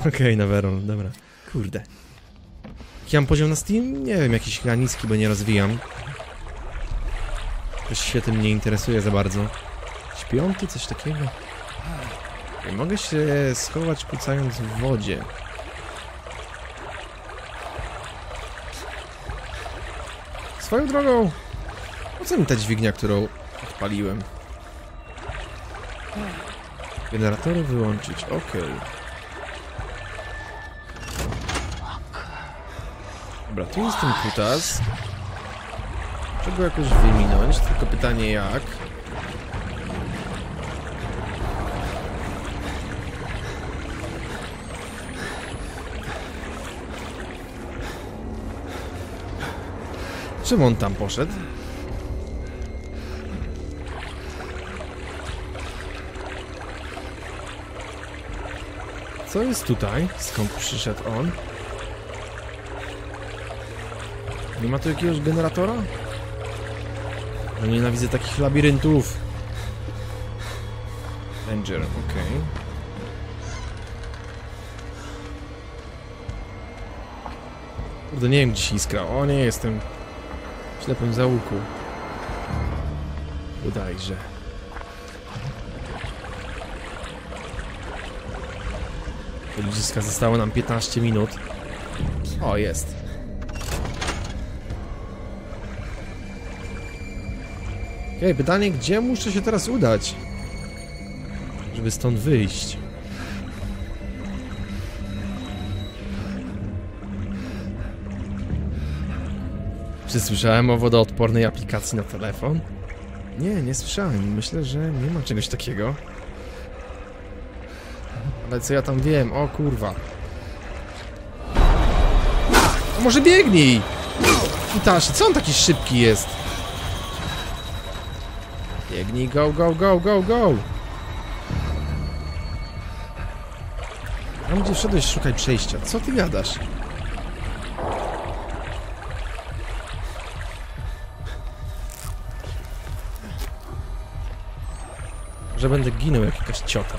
Okej, okay, Naveron, dobra. Kurde. Jaki mam poziom na Steam? Nie wiem, jakiś chyba niski, bo nie rozwijam. Coś się tym nie interesuje za bardzo. Śpiąty, coś takiego. Nie mogę się schować, kucając w wodzie. Swoją drogą. Po co mi ta dźwignia, którą odpaliłem? Generatory wyłączyć, okej. Okay. Dobra, tu jest ten kutas. Trzeba go jakoś wyminąć, tylko pytanie jak. Czym on tam poszedł? Co jest tutaj? Skąd przyszedł on? Nie ma tu jakiegoś generatora? No nienawidzę takich labiryntów. Danger, okej. Okay. Kurde, nie wiem gdzie się iskra. O nie, jestem w ślepym załuku. Bodajże. Ludziska, zostało nam piętnaście minut. O, jest. Okej, okay, pytanie, gdzie muszę się teraz udać? Żeby stąd wyjść. Czy słyszałem o wodoodpornej aplikacji na telefon? Nie, nie słyszałem. Myślę, że nie ma czegoś takiego. Ale co ja tam wiem? O kurwa. A może biegnij! Kutasz, co on taki szybki jest? Biegnij, go, go, go, go, go! Tam gdzie wszedłeś, szukaj przejścia. Co ty gadasz? Że będę ginął jak jakaś ciota.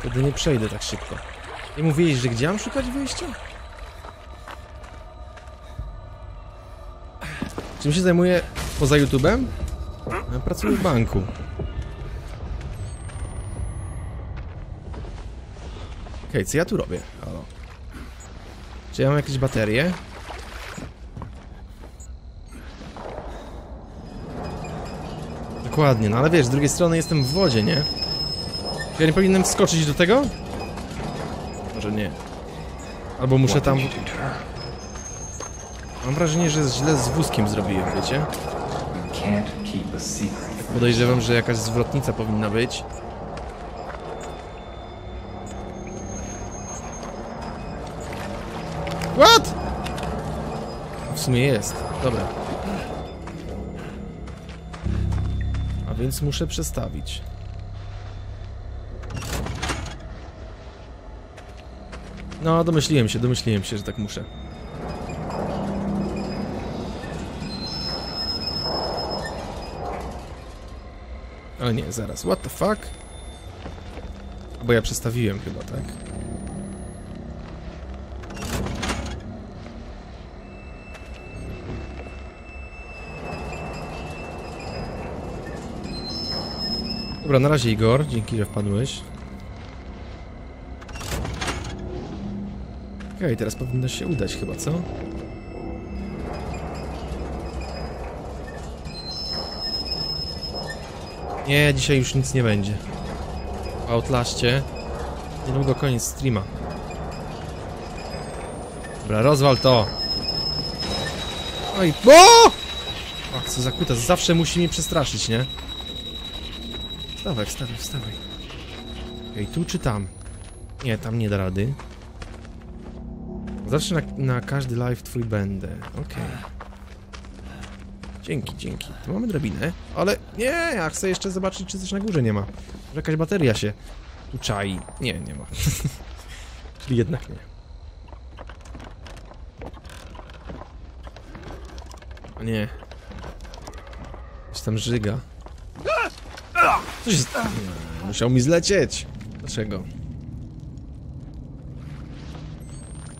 Wtedy nie przejdę tak szybko. I mówiłeś, że gdzie mam szukać wyjścia? Czym się zajmuję poza YouTube'em? Ja pracuję w banku. Okej, co ja tu robię? Halo. Czy ja mam jakieś baterie? Dokładnie, no ale wiesz, z drugiej strony jestem w wodzie, nie? Ja nie powinienem wskoczyć do tego? Może nie. Albo muszę tam... Mam wrażenie, że źle z wózkiem zrobiłem, wiecie? Tak podejrzewam, że jakaś zwrotnica powinna być. What? W sumie jest. Dobra. więc muszę przestawić. No, domyśliłem się, domyśliłem się, że tak muszę. Ale nie, zaraz, what the fuck? Bo ja przestawiłem chyba, tak? Dobra, na razie Igor, dzięki, że wpadłeś. Okej, okay, teraz powinno się udać chyba, co? Nie, dzisiaj już nic nie będzie. W Outlaście niedługo koniec streama. Dobra, rozwal to! Oj, o! A co za kutas, zawsze musi mnie przestraszyć, nie? Wstawaj, wstawaj, wstawaj. Okej, tu czy tam? Nie, tam nie da rady. Zawsze na, na każdy live twój będę. Okej. Dzięki, dzięki. Tu mamy drabinę, ale nie, ja chcę jeszcze zobaczyć, czy coś na górze nie ma. Może jakaś bateria się tu czai. Nie, nie ma. Czyli jednak nie. O nie. Coś tam żyga. Coś jest... Musiał mi zlecieć. Dlaczego?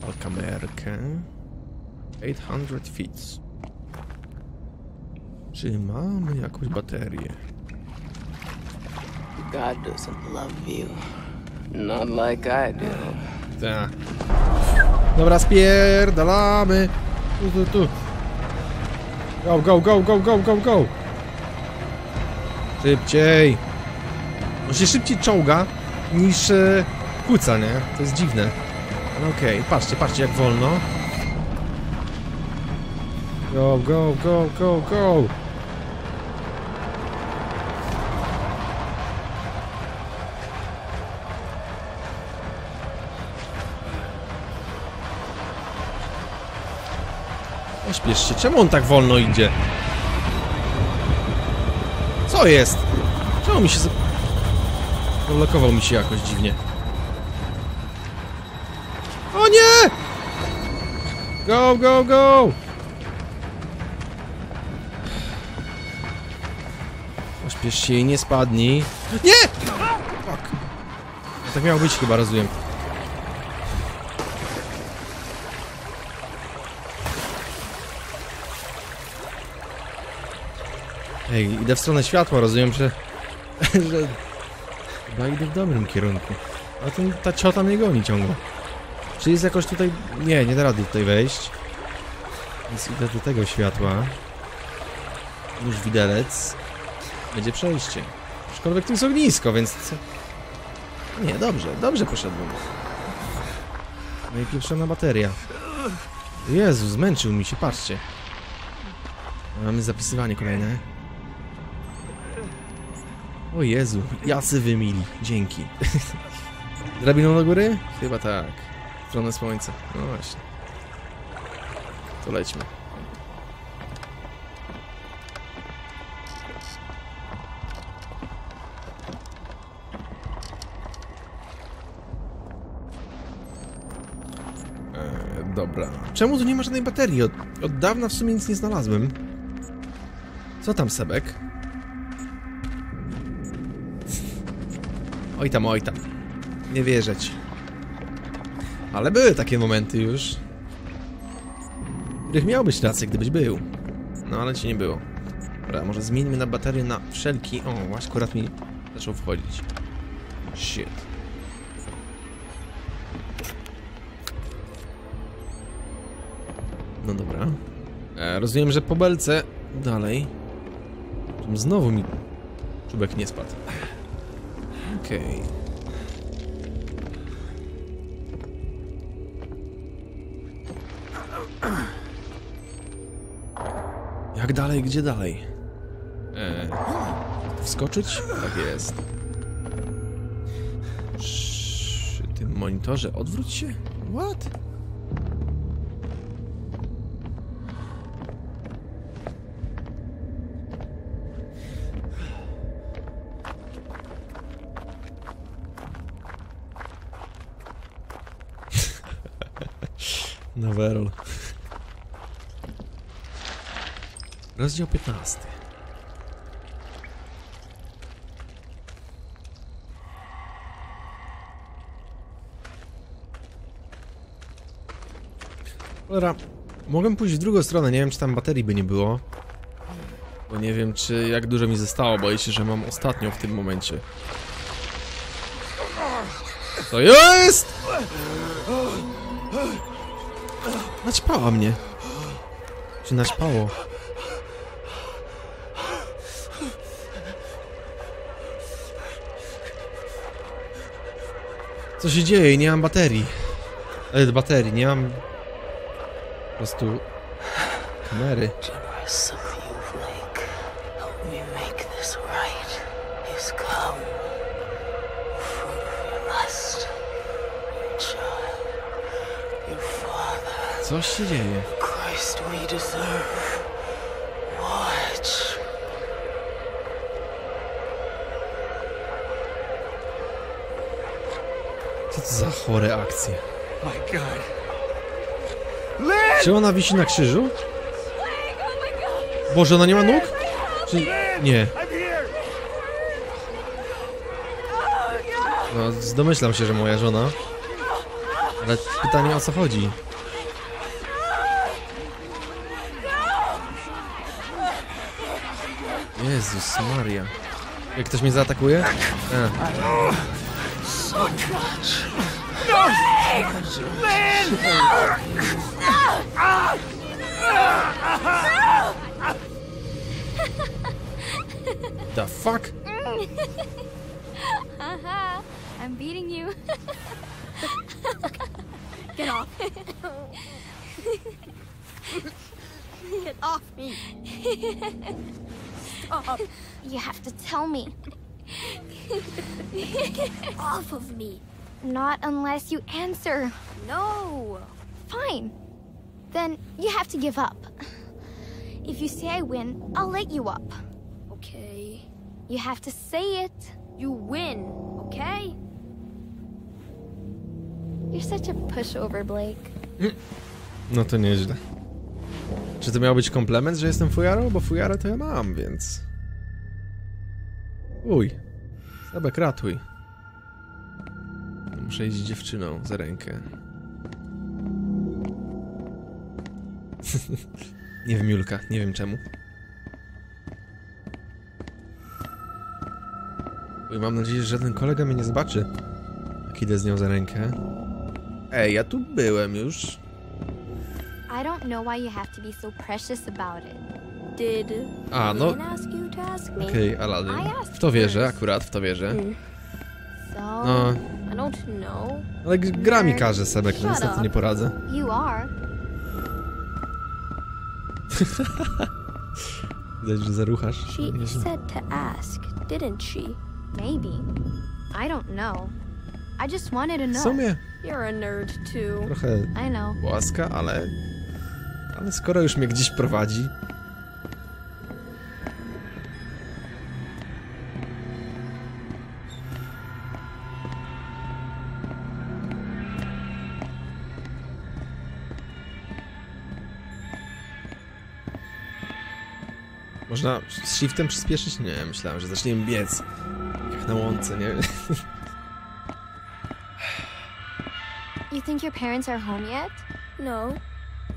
Al kamerkę. osiemset feet. Czy mamy jakąś baterię? God doesn't love you. Not like I do. Tak. Dobra, spierdalamy. Tu, tu, tu. Go, go, go, go, go, go, go. Szybciej. On się szybciej czołga niż e, kuca, nie? To jest dziwne. No okej, okay. Patrzcie, patrzcie jak wolno. Go, go, go, go, go. Ośpiesz się, czemu on tak wolno idzie? Co jest? Czemu mi się... Zablokował mi się jakoś dziwnie. O nie! Go, go, go! Ośpiesz się i nie spadnij. Nie! Fuck. Tak miało być chyba, rozumiem. Ej, idę w stronę światła, rozumiem, że... że... Chyba idę w dobrym kierunku. A ten, ta ciota mnie goni ciągle. Czy jest jakoś tutaj... Nie, nie da rady tutaj wejść. Więc idę do tego światła. Już widelec. Będzie przejście. Aczkolwiek tu jest ognisko, więc... Co? Nie, dobrze, dobrze poszedłem. No i pieprzona bateria. Jezu, zmęczył mi się, patrzcie. Mamy zapisywanie kolejne. O Jezu, jacy wymili. Dzięki. Drabiną do góry? Chyba tak. W stronę słońca. No właśnie. To lećmy. Eee, dobra. Czemu tu nie ma żadnej baterii? Od, od dawna w sumie nic nie znalazłem. Co tam, Sebek? Oj tam, oj tam. Nie wierzyć. Ale były takie momenty już, których miał być rację, gdybyś był. No ale cię nie było. Dobra, może zmieńmy na baterię na wszelki... O, właśnie akurat mi zaczął wchodzić. Shit. No dobra. E, rozumiem, że po belce dalej. Znowu mi czubek nie spadł. Okej. Okay. Jak dalej? Gdzie dalej? Eee, wskoczyć? Tak jest. Przy tym monitorze odwróć się? What? Nawerol. Rozdział piętnasty. Dobra, mogę pójść w drugą stronę, nie wiem czy tam baterii by nie było. Bo nie wiem czy jak dużo mi zostało, boję się, że mam ostatnią w tym momencie. To jest! Naćpała mnie. Czy naćpało? Co się dzieje? Nie mam baterii. E, baterii, nie mam... Po prostu... kamery. Coś się dzieje. Co to za chore akcje? Czy ona wisi na krzyżu? Boże, ona nie ma nóg? Czy... nie. No, domyślam się, że moja żona. Ale pytanie o co chodzi? Jezus Maria. Jak ktoś mnie zaatakuje? The fuck? Haha, I'm beating you. Get off. Get off me. Stop. You have to tell me. Get off of me. Not unless you answer. No. Fine. Then you have to give up. If you say I win, I'll let you up. Okay. You have to say it. You win, okay? You're such a pushover, Blake. No to nieźle. Czy to miał być komplement, że jestem fujarą? Bo fujarę to ja mam, więc... Uj. Sebek, ratuj. Muszę iść z dziewczyną za rękę. Nie wiem, Julka, nie wiem czemu. Uj, mam nadzieję, że żaden kolega mnie nie zobaczy. Jak idę z nią za rękę. Ej, ja tu byłem już. I don't know why you have to be so precious about it. Did A, no. Okej, okay, Aladdin. W to wierzę, akurat w to wierzę. No. Ale gra mi każe, Sebek, no niestety nie poradzę. Widać, że zaruchasz. She said to ask, didn't she? Maybe. I don't know. I just wanted to know. W sumie. You're a nerd too. Trochę łaska, ale... Ale skoro już mnie gdzieś prowadzi... Można z shiftem przyspieszyć? Nie, myślałem, że zaczniemy biec. Jak na łące, nie? You think your parents are home yet? No.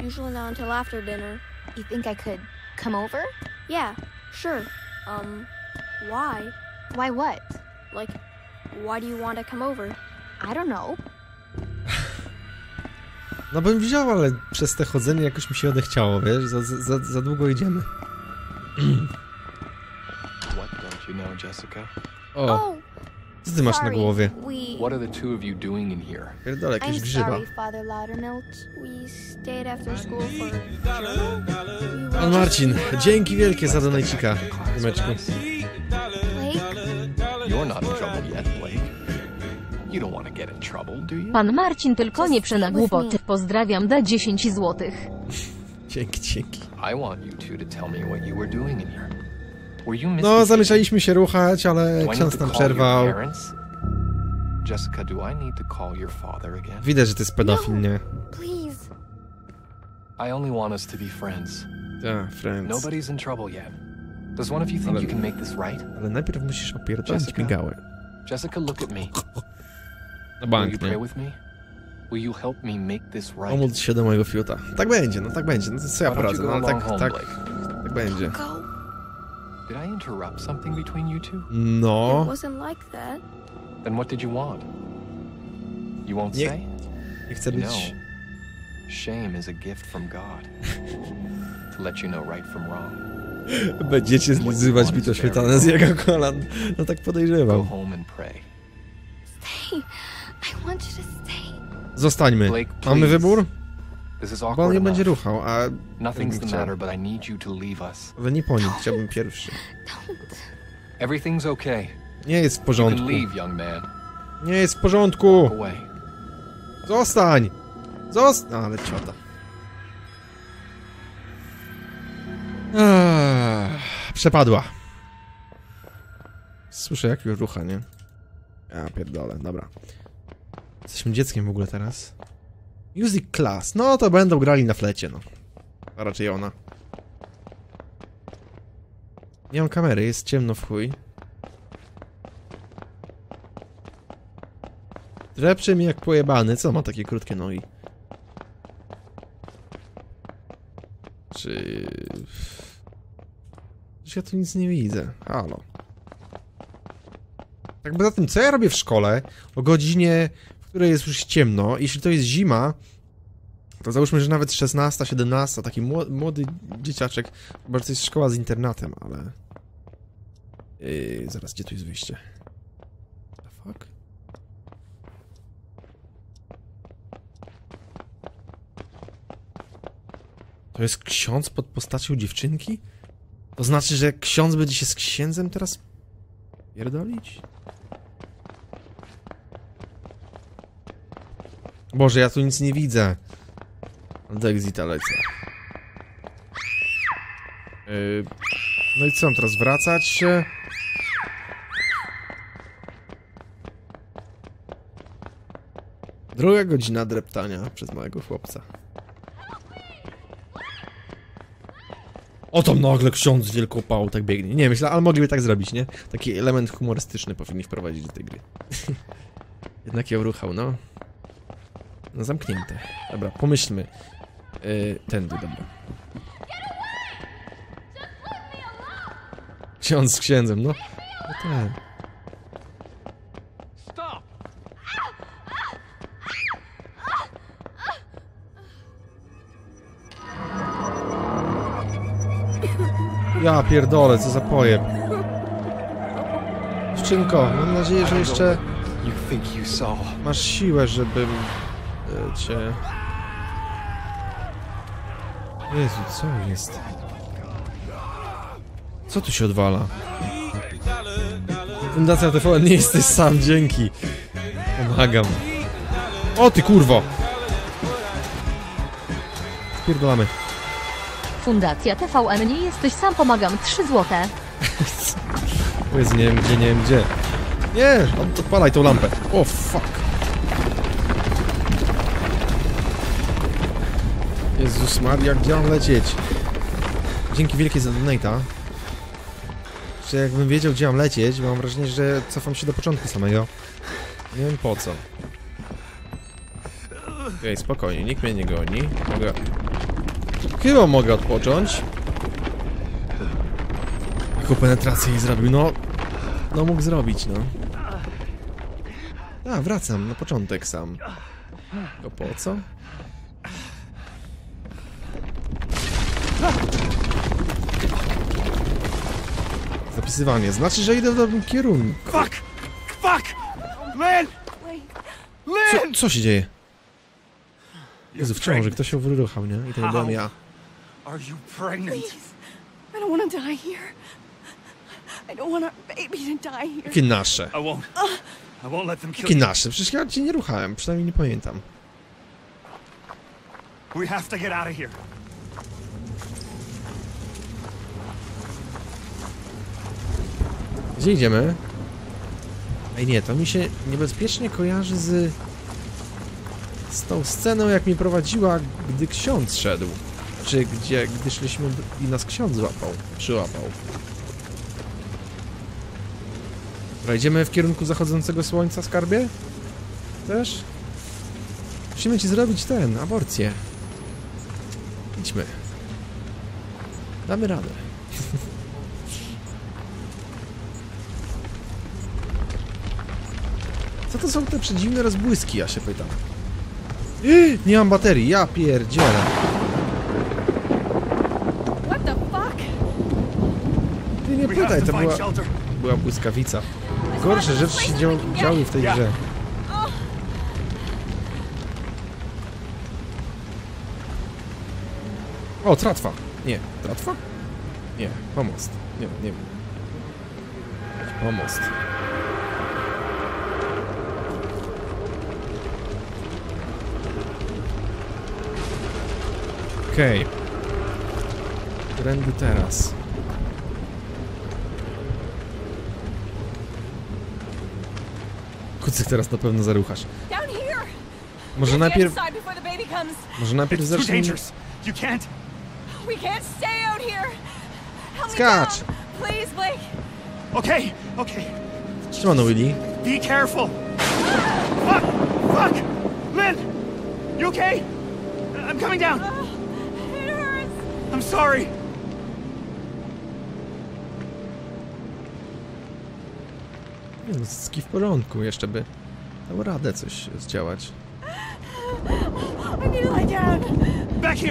Usually not until after dinner. You think I could come over? Yeah, sure. Um, why? Why what? Like, why do you want to come over? I don't know. No bym wziął, ale przez te chodzenie jakoś mi się odechciało, wiesz? Za, za, za długo idziemy. What don't you know, Jessica? Oh. Co ty masz na głowie? What are the two of you doing in here? Pierdolę, jakieś grzyba. I'm sorry, Father Laudermitz. We stayed after school for... Pan Marcin, dzięki wielkie za donajcika. Kumeczku. You're not in trouble yet, Blake. You don't want to get in trouble, do you? Pan Marcin, tylko nie przena głupoty. Pozdrawiam, da dziesięć złotych. Dzięki, dzięki. No, zamierzaliśmy się ruchać, ale ksiądz nam przerwał. Widać, że to jest pedofil, nie? I only want us to be friends. Tak, friends. Nobody's in trouble yet. Does one of you think ale, you can make this right? Ale najpierw musisz opierdolić migały. Jessica, look at me. Na bank, will you pray with me? Will you help me make this right? Pomódl się do mojego fiuta. Tak będzie, no tak będzie. No to co ja poradzę? No tak, tak, tak, tak będzie. Did I interrupt something between you two? No. It wasn't like that. Then what did you want? You won't nie, say? Nie chcę być. You know, shame is a gift from God. To let you know right from wrong. Będziecie zlizywać bito śmietanę z jego kolan. No tak podejrzewam. Zostańmy. Mamy wybór? Bo on nie będzie ruchał, a... Ale nie po nim, chciałbym pierwszy. Nie jest w porządku. Nie jest w porządku! Zostań! Zostań! Ale ciota. Ech, przepadła. Słyszę jakiego rucha, nie? Ja pierdolę, dobra. Jesteśmy dzieckiem w ogóle teraz. Music class, no to będą grali na flecie, no. A raczej ona. Nie mam kamery, jest ciemno w chuj. Drepczy mi jak pojebany, co ma takie krótkie nogi? Czy... ja tu nic nie widzę. Halo. Tak poza tym, co ja robię w szkole o godzinie, w której jest już ciemno? Jeśli to jest zima, to załóżmy, że nawet szesnasta, siedemnasta, taki młody dzieciaczek, chyba że to jest szkoła z internatem, ale... Yy, zaraz, gdzie tu jest wyjście? The fuck? To jest ksiądz pod postacią dziewczynki? To znaczy, że ksiądz będzie się z księdzem teraz pierdolić? Boże, ja tu nic nie widzę. Do exita lecę. Yy, no i co, mam teraz wracać się? Druga godzina dreptania przez małego chłopca. Oto nagle ksiądz wielką pałą tak biegnie. Nie myślę, ale mogliby tak zrobić, nie? Taki element humorystyczny powinni wprowadzić do tej gry. Jednak ją ruchał, no. No zamknięte. Dobra, pomyślmy. Yy, tędy, dobra. Ksiądz z księdzem, no. No tak. Ja pierdolę, co za pojeb. Dziewczynko, mam nadzieję, że jeszcze masz siłę, żebym cię... Jezu, co jest? Co tu się odwala? Fundacja T V N, nie jesteś sam, dzięki. Pomagam. O ty kurwo! Spierdolamy. Fundacja T V N, nie jesteś sam, pomagam, trzy złote. Jezu, nie wiem gdzie, nie wiem gdzie. Nie, odpalaj tą lampę. O, fuck. Jezus Maria, gdzie mam lecieć? Dzięki wielkie za donate'a. Czy jakbym wiedział gdzie mam lecieć, bo mam wrażenie, że cofam się do początku samego. Nie wiem po co. Okej, spokojnie, nikt mnie nie goni. Mogę... Chyba mogę odpocząć. Jaką penetrację jej zrobił, no. No mógł zrobić, no. A, wracam na początek sam. To po co? Zapisywanie, znaczy, że idę w dobrym kierunku. Fuck! Fuck! Lin! Lin! Co się dzieje? Jezu, wciąż, że ktoś się wyruchał, nie? I to nie byłem ja. Are you pregnant? I don't want to die here. I don't want our baby to die here. Jakie nasze? Jakie nasze? Przecież ja cię nie ruchałem, przynajmniej nie pamiętam. We have to get out of here. Gdzie idziemy? Ej nie, to mi się niebezpiecznie kojarzy z... z tą sceną, jak mnie prowadziła, gdy ksiądz szedł. rzeczy, gdzie gdy szliśmy i nas ksiądz złapał, przyłapał. Idziemy w kierunku zachodzącego słońca, skarbie? Też? Musimy ci zrobić ten, aborcję. Idźmy. Damy radę. Co to są te przedziwne rozbłyski, ja się pytam. Yy, nie mam baterii, ja pierdzielę. Ty nie pytaj, to była... była błyskawica. Gorsze rzeczy się dzia działy w tej grze. O, tratwa. Nie, tratwa? Nie, pomost. Nie, nie wiem. Pomost. Okej. Okay. Którędy teraz? Kucyk, teraz na pewno zaruchasz. Może najpierw... Może najpierw zacznij... We can't stay out here. Help Scotch. Me down, please, Blake. Okay, okay. Come on, Willie. Be careful. Fuck! Fuck! Lin, you okay? I'm coming down. Uh, it hurts. I'm sorry. Wszystko w porządku, jeszcze by dało radę coś zdziałać.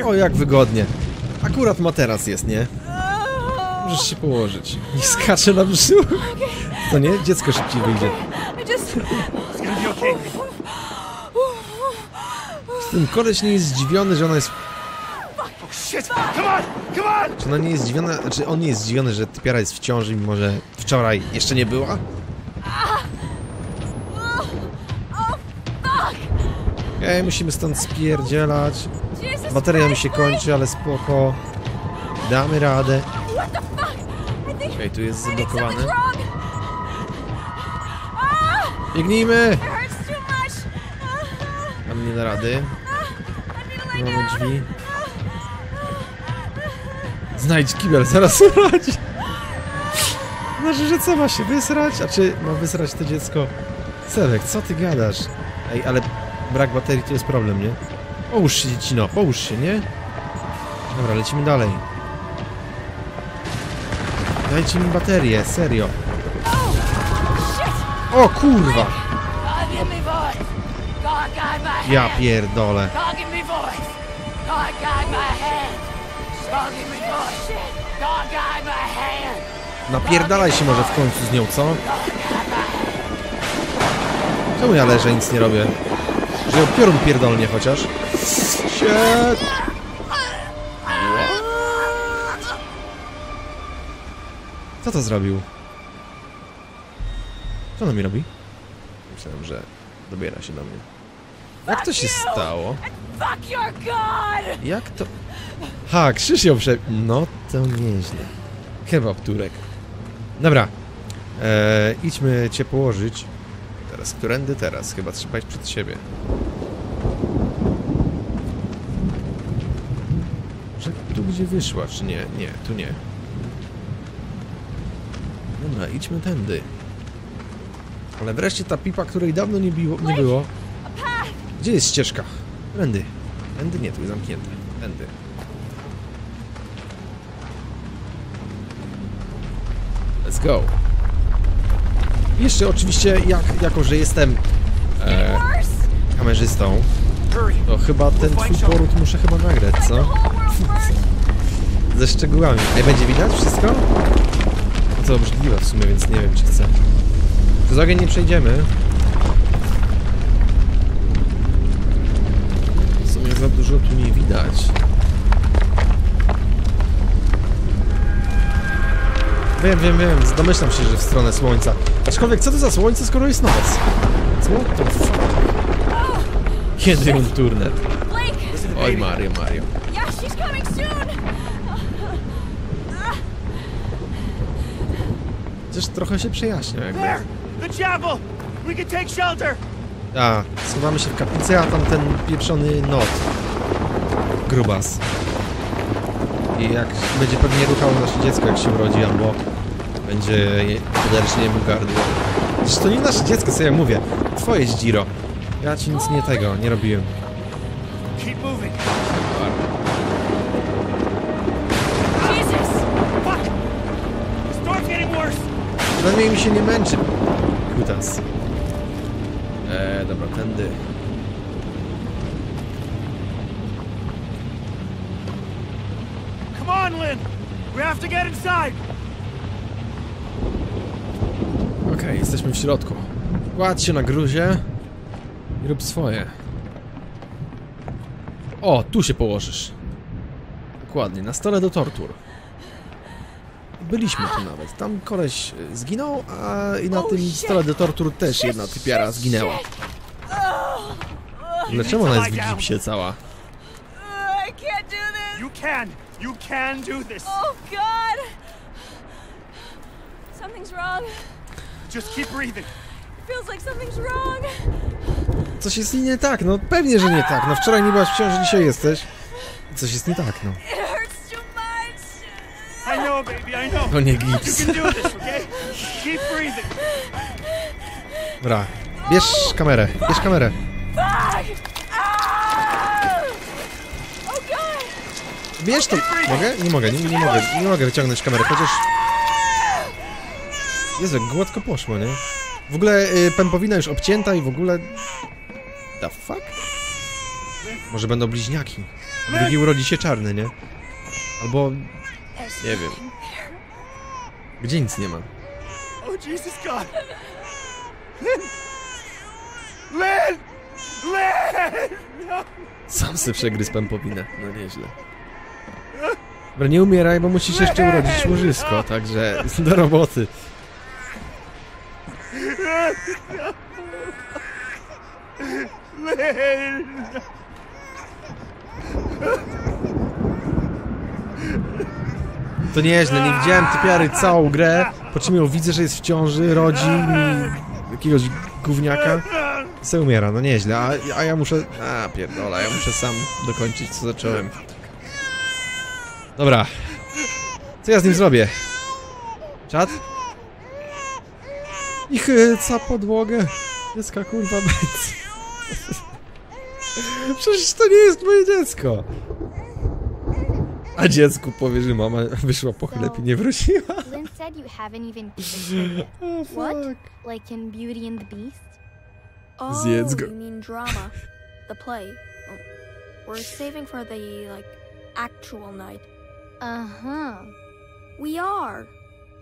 O, jak wygodnie. Akurat materac jest, nie? Możesz się położyć. Nie skacze na brzuch. To nie? Dziecko szybciej wyjdzie. Ten koleś nie jest zdziwiony, że ona jest... Czy ona nie jest zdziwiona... Znaczy on nie jest zdziwiony, że typiara jest w ciąży, mimo że wczoraj jeszcze nie była? Ej, musimy stąd spierdzielać. Bateria mi się kończy, ale spoko. Damy radę. Ej, tu jest zablokowane. Biegnijmy! Mam nie da rady. Mamy drzwi. Znajdź kibel, zaraz radzi. Znaczy, że co ma się wysrać? A czy ma wysrać to dziecko? Cewek, co ty gadasz? Ej, ale brak baterii to jest problem, nie? Połóż się, dziecino, połóż się, nie? Dobra, lecimy dalej. Dajcie mi baterię, serio. O kurwa! Ja pierdolę. Napierdalaj się może w końcu z nią, co? Czemu ja leżę, nic nie robię? Że piorun pierdolnie chociaż. Shit. Co to zrobił? Co on mi robi? Myślałem, że dobiera się do mnie. Jak to się stało? Jak to... Ha, krzyż ją prze... No to nieźle. Kebab turek. Dobra. Eee, idźmy cię położyć. Teraz, którędy teraz? Chyba trzeba iść przed siebie. Że tu gdzie wyszła, czy nie? Nie, tu nie. Dobra, idźmy tędy. Ale wreszcie ta pipa, której dawno nie, biło, nie było. Gdzie jest ścieżka? Tędy. Tędy nie, tu jest zamknięte. Tędy. Let's go. Jeszcze oczywiście, jak, jako że jestem e, kamerzystą, to chyba ten twój poród muszę chyba nagrać, co? Ze szczegółami. Nie będzie widać wszystko? No to obrzydliwe w sumie, więc nie wiem, czy chcę. Przez ogień nie przejdziemy. W sumie za dużo tu nie widać. Wiem, wiem, wiem, domyślam się, że w stronę słońca. Aczkolwiek co to za słońce, skoro jest noc? Co to? Kiedy on turner? Oj, Mario, Mario. Coś trochę się przejaśnia jakby. A, schowamy się w kaplicy, a tam ten pieprzony not. Grubas. i jak będzie pewnie ruchało nasze dziecko, jak się urodzi, albo będzie podręcznie mu gardło. Przecież to nie nasze dziecko, co ja mówię. Twoje zdziro. Ja ci nic nie tego, nie robiłem. Przynajmniej mi się nie męczy. Kutas. Eee, dobra, tędy. Come on, Lin! We have to get inside! Okej, jesteśmy w środku. Kładź się na gruzie i rób swoje. O, tu się położysz. Dokładnie, na stole do tortur. Byliśmy tu nawet. Tam koleś zginął, a i na tym stole do tortur też jedna typiara zginęła. Dlaczego ona jest w gipsie cała? You can do this. Oh God! Something's wrong. Just keep breathing. It feels like something's wrong. Coś jest nie tak, no pewnie, że nie tak. No wczoraj nie byłaś w ciąży, dzisiaj jesteś. Coś jest nie tak, no. It hurts too much. I know, baby, I know. To nie gips. You can do this, okay? Keep breathing. Dobra, bierz kamerę, bierz kamerę. Wiesz to... Mogę? Nie mogę, nie, nie mogę, nie mogę wyciągnąć kamery, chociaż... Jezu, jak gładko poszło, nie? W ogóle y, pępowina już obcięta i w ogóle... The fuck? Może będą bliźniaki. Drugi urodzi się czarny, nie? Albo... Nie wiem. Gdzie nic nie ma? O Jezus God! Lin! Lin! Sam se przegryzł pępowinę, no nieźle. Dobra, nie umieraj, bo musisz jeszcze urodzić łożysko, także do roboty. To nieźle, nie widziałem typiary całą grę, po czym ją widzę, że jest w ciąży, rodzi mi jakiegoś gówniaka. I se umiera, no nieźle, a, a ja muszę... A pierdola, ja muszę sam dokończyć, co zacząłem. Dobra. Co ja z nim zrobię? Czad? I chyca podłogę. Dziecka kurwa bez. Przecież to nie jest moje dziecko. A dziecku powie, że mama wyszła po chleb i nie wróciła. O fuck. Zjedz go. Actual night. Uh-huh. We are.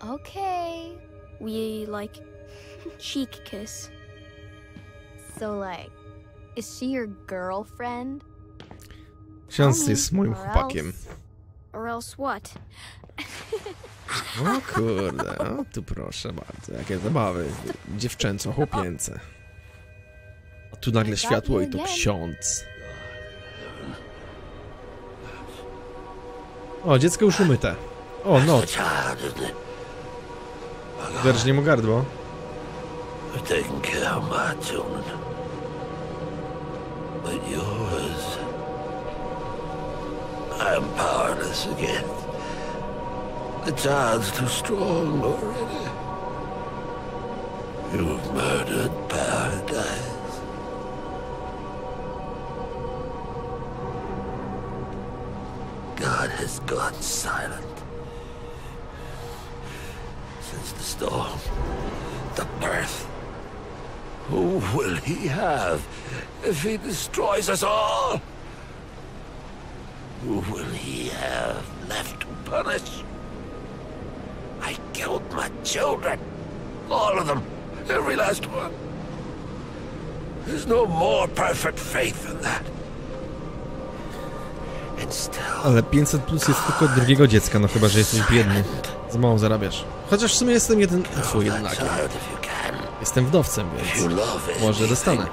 Okay. We, like, cheek kiss. So, like, is she your girlfriend? Chance jest moim chłopakiem. Or else what? O kurde, o tu proszę bardzo, jakie zabawy. Dziewczęco, chłopięce. A tu nagle światło i to ksiądz. O, dziecko już umyte. O, no. Wyrżnij mu gardło. God has gone silent since the storm, the birth. Who will he have if he destroys us all? Who will he have left to punish? I killed my children, all of them, every last one. There's no more perfect faith than that. Ale pięćset plus jest tylko od drugiego dziecka, no chyba, że jesteś biedny. Za mało zarabiasz. Chociaż w sumie jestem jeden... Fuj, jednak. Jestem wdowcem, więc może dostanę.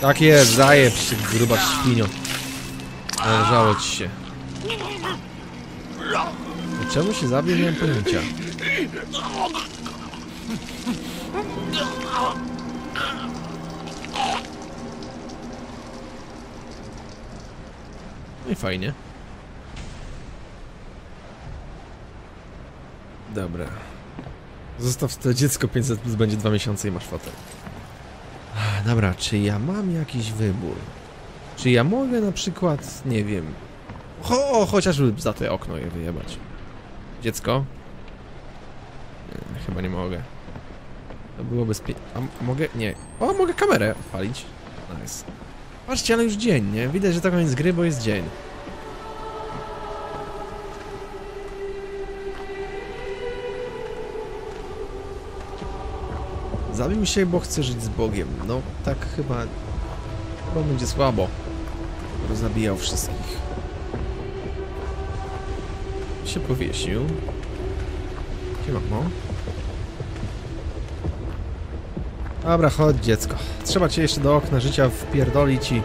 Tak jest, zajeb się, gruba świnio. Należało ci się. Czemu się zabił? Nie mam pojęcia. No i fajnie. Dobra. Zostaw to dziecko, pięćset plus będzie dwa miesiące i masz fotel. Dobra, czy ja mam jakiś wybór? Czy ja mogę na przykład, nie wiem... O, chociażby za te okno je wyjebać. Dziecko? Nie, chyba nie mogę. To było bezpieczne. A mogę? Nie. O, mogę kamerę odpalić. Nice. Patrzcie, ale już dzień, nie? Widać, że to koniec gry, bo jest dzień. Zabij się, bo chcę żyć z Bogiem. No, tak chyba... Chyba będzie słabo. Rozabijał wszystkich. Się powiesił. Gdzie mamo? Dobra, chodź dziecko. Trzeba cię jeszcze do okna życia wpierdolić i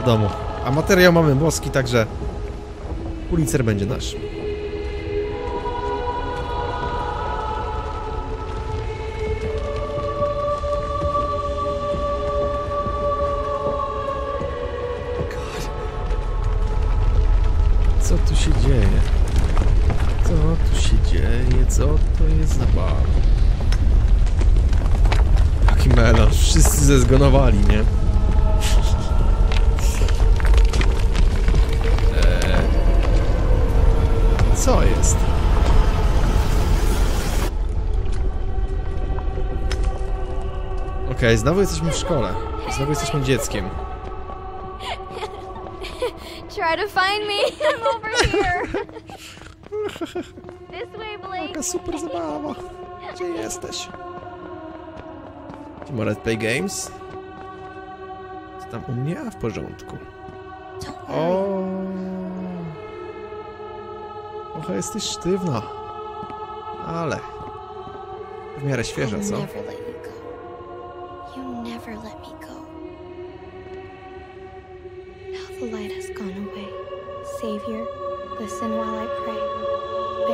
do domu. A materiał mamy boski, także... Pulicer będzie nasz. Co to jest za bar? Jaki melon, wszyscy zezgonowali, nie? Eee, co jest? Okej, okay, znowu jesteśmy w szkole. Znowu jesteśmy dzieckiem. Try to find me. I'm over here. Taka super zabawa. Gdzie jesteś? More let's play games? Co tam u mnie? A w porządku. O. Ocha, jesteś sztywna. Ale... W miarę świeża, co?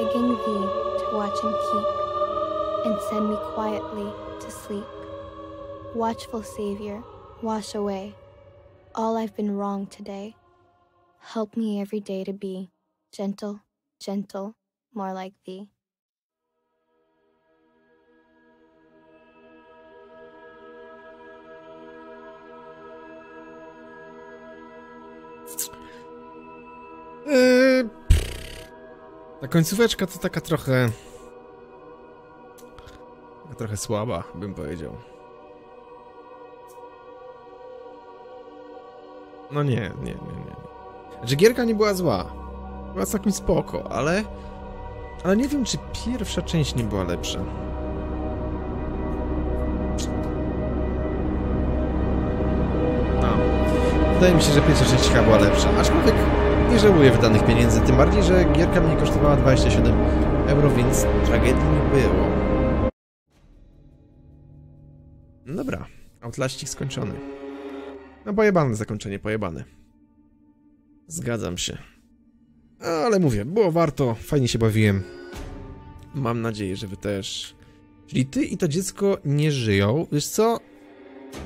Begging thee to watch and keep, and send me quietly to sleep. Watchful Savior, wash away all I've been wrong today. Help me every day to be gentle, gentle, more like thee. Uh. Ta końcóweczka to taka trochę... Trochę słaba, bym powiedział. No nie, nie, nie, nie. Znaczy gierka nie była zła. Była całkiem spoko, ale... Ale nie wiem, czy pierwsza część nie była lepsza. No. Wydaje mi się, że pierwsza część chyba była lepsza. Aczkolwiek... Nie żałuję wydanych pieniędzy, tym bardziej, że gierka mnie kosztowała dwadzieścia siedem euro, więc tragedii nie było. Dobra, Outlastik skończony. No pojebane zakończenie, pojebane. Zgadzam się. Ale mówię, było warto, fajnie się bawiłem. Mam nadzieję, że wy też. Czyli ty i to dziecko nie żyją, wiesz co?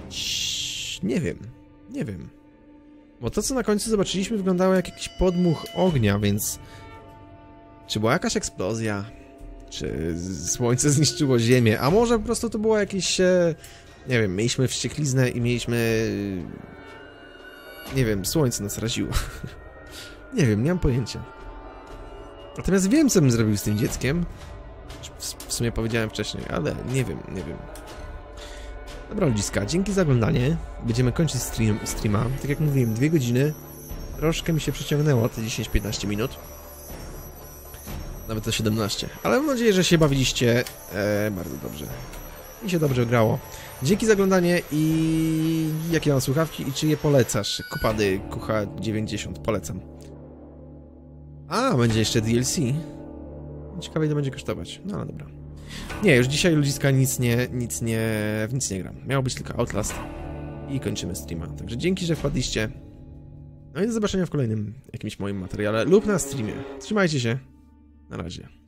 Ciii, nie wiem, nie wiem. Bo to, co na końcu zobaczyliśmy, wyglądało jak jakiś podmuch ognia, więc... Czy była jakaś eksplozja? Czy słońce zniszczyło ziemię? A może po prostu to było jakieś... Nie wiem, mieliśmy wściekliznę i mieliśmy... Nie wiem, słońce nas raziło. Nie wiem, nie mam pojęcia. Natomiast wiem, co bym zrobił z tym dzieckiem. W sumie powiedziałem wcześniej, ale nie wiem, nie wiem. Dobra ludziska, dzięki za oglądanie, będziemy kończyć stream, streama, tak jak mówiłem, dwie godziny, troszkę mi się przeciągnęło te dziesięć piętnaście minut, nawet te siedemnaście, ale mam nadzieję, że się bawiliście e, bardzo dobrze, mi się dobrze grało. Dzięki za oglądanie i jakie mam słuchawki i czy je polecasz, kupady kucha dziewięćdziesiąt, polecam. A, będzie jeszcze D L C, ciekawe ile będzie kosztować, no ale dobra. Nie, już dzisiaj ludziska nic nie, nic nie, w nic nie gram. Miało być tylko Outlast i kończymy streama. Także dzięki, że wpadliście. No i do zobaczenia w kolejnym jakimś moim materiale lub na streamie. Trzymajcie się. Na razie.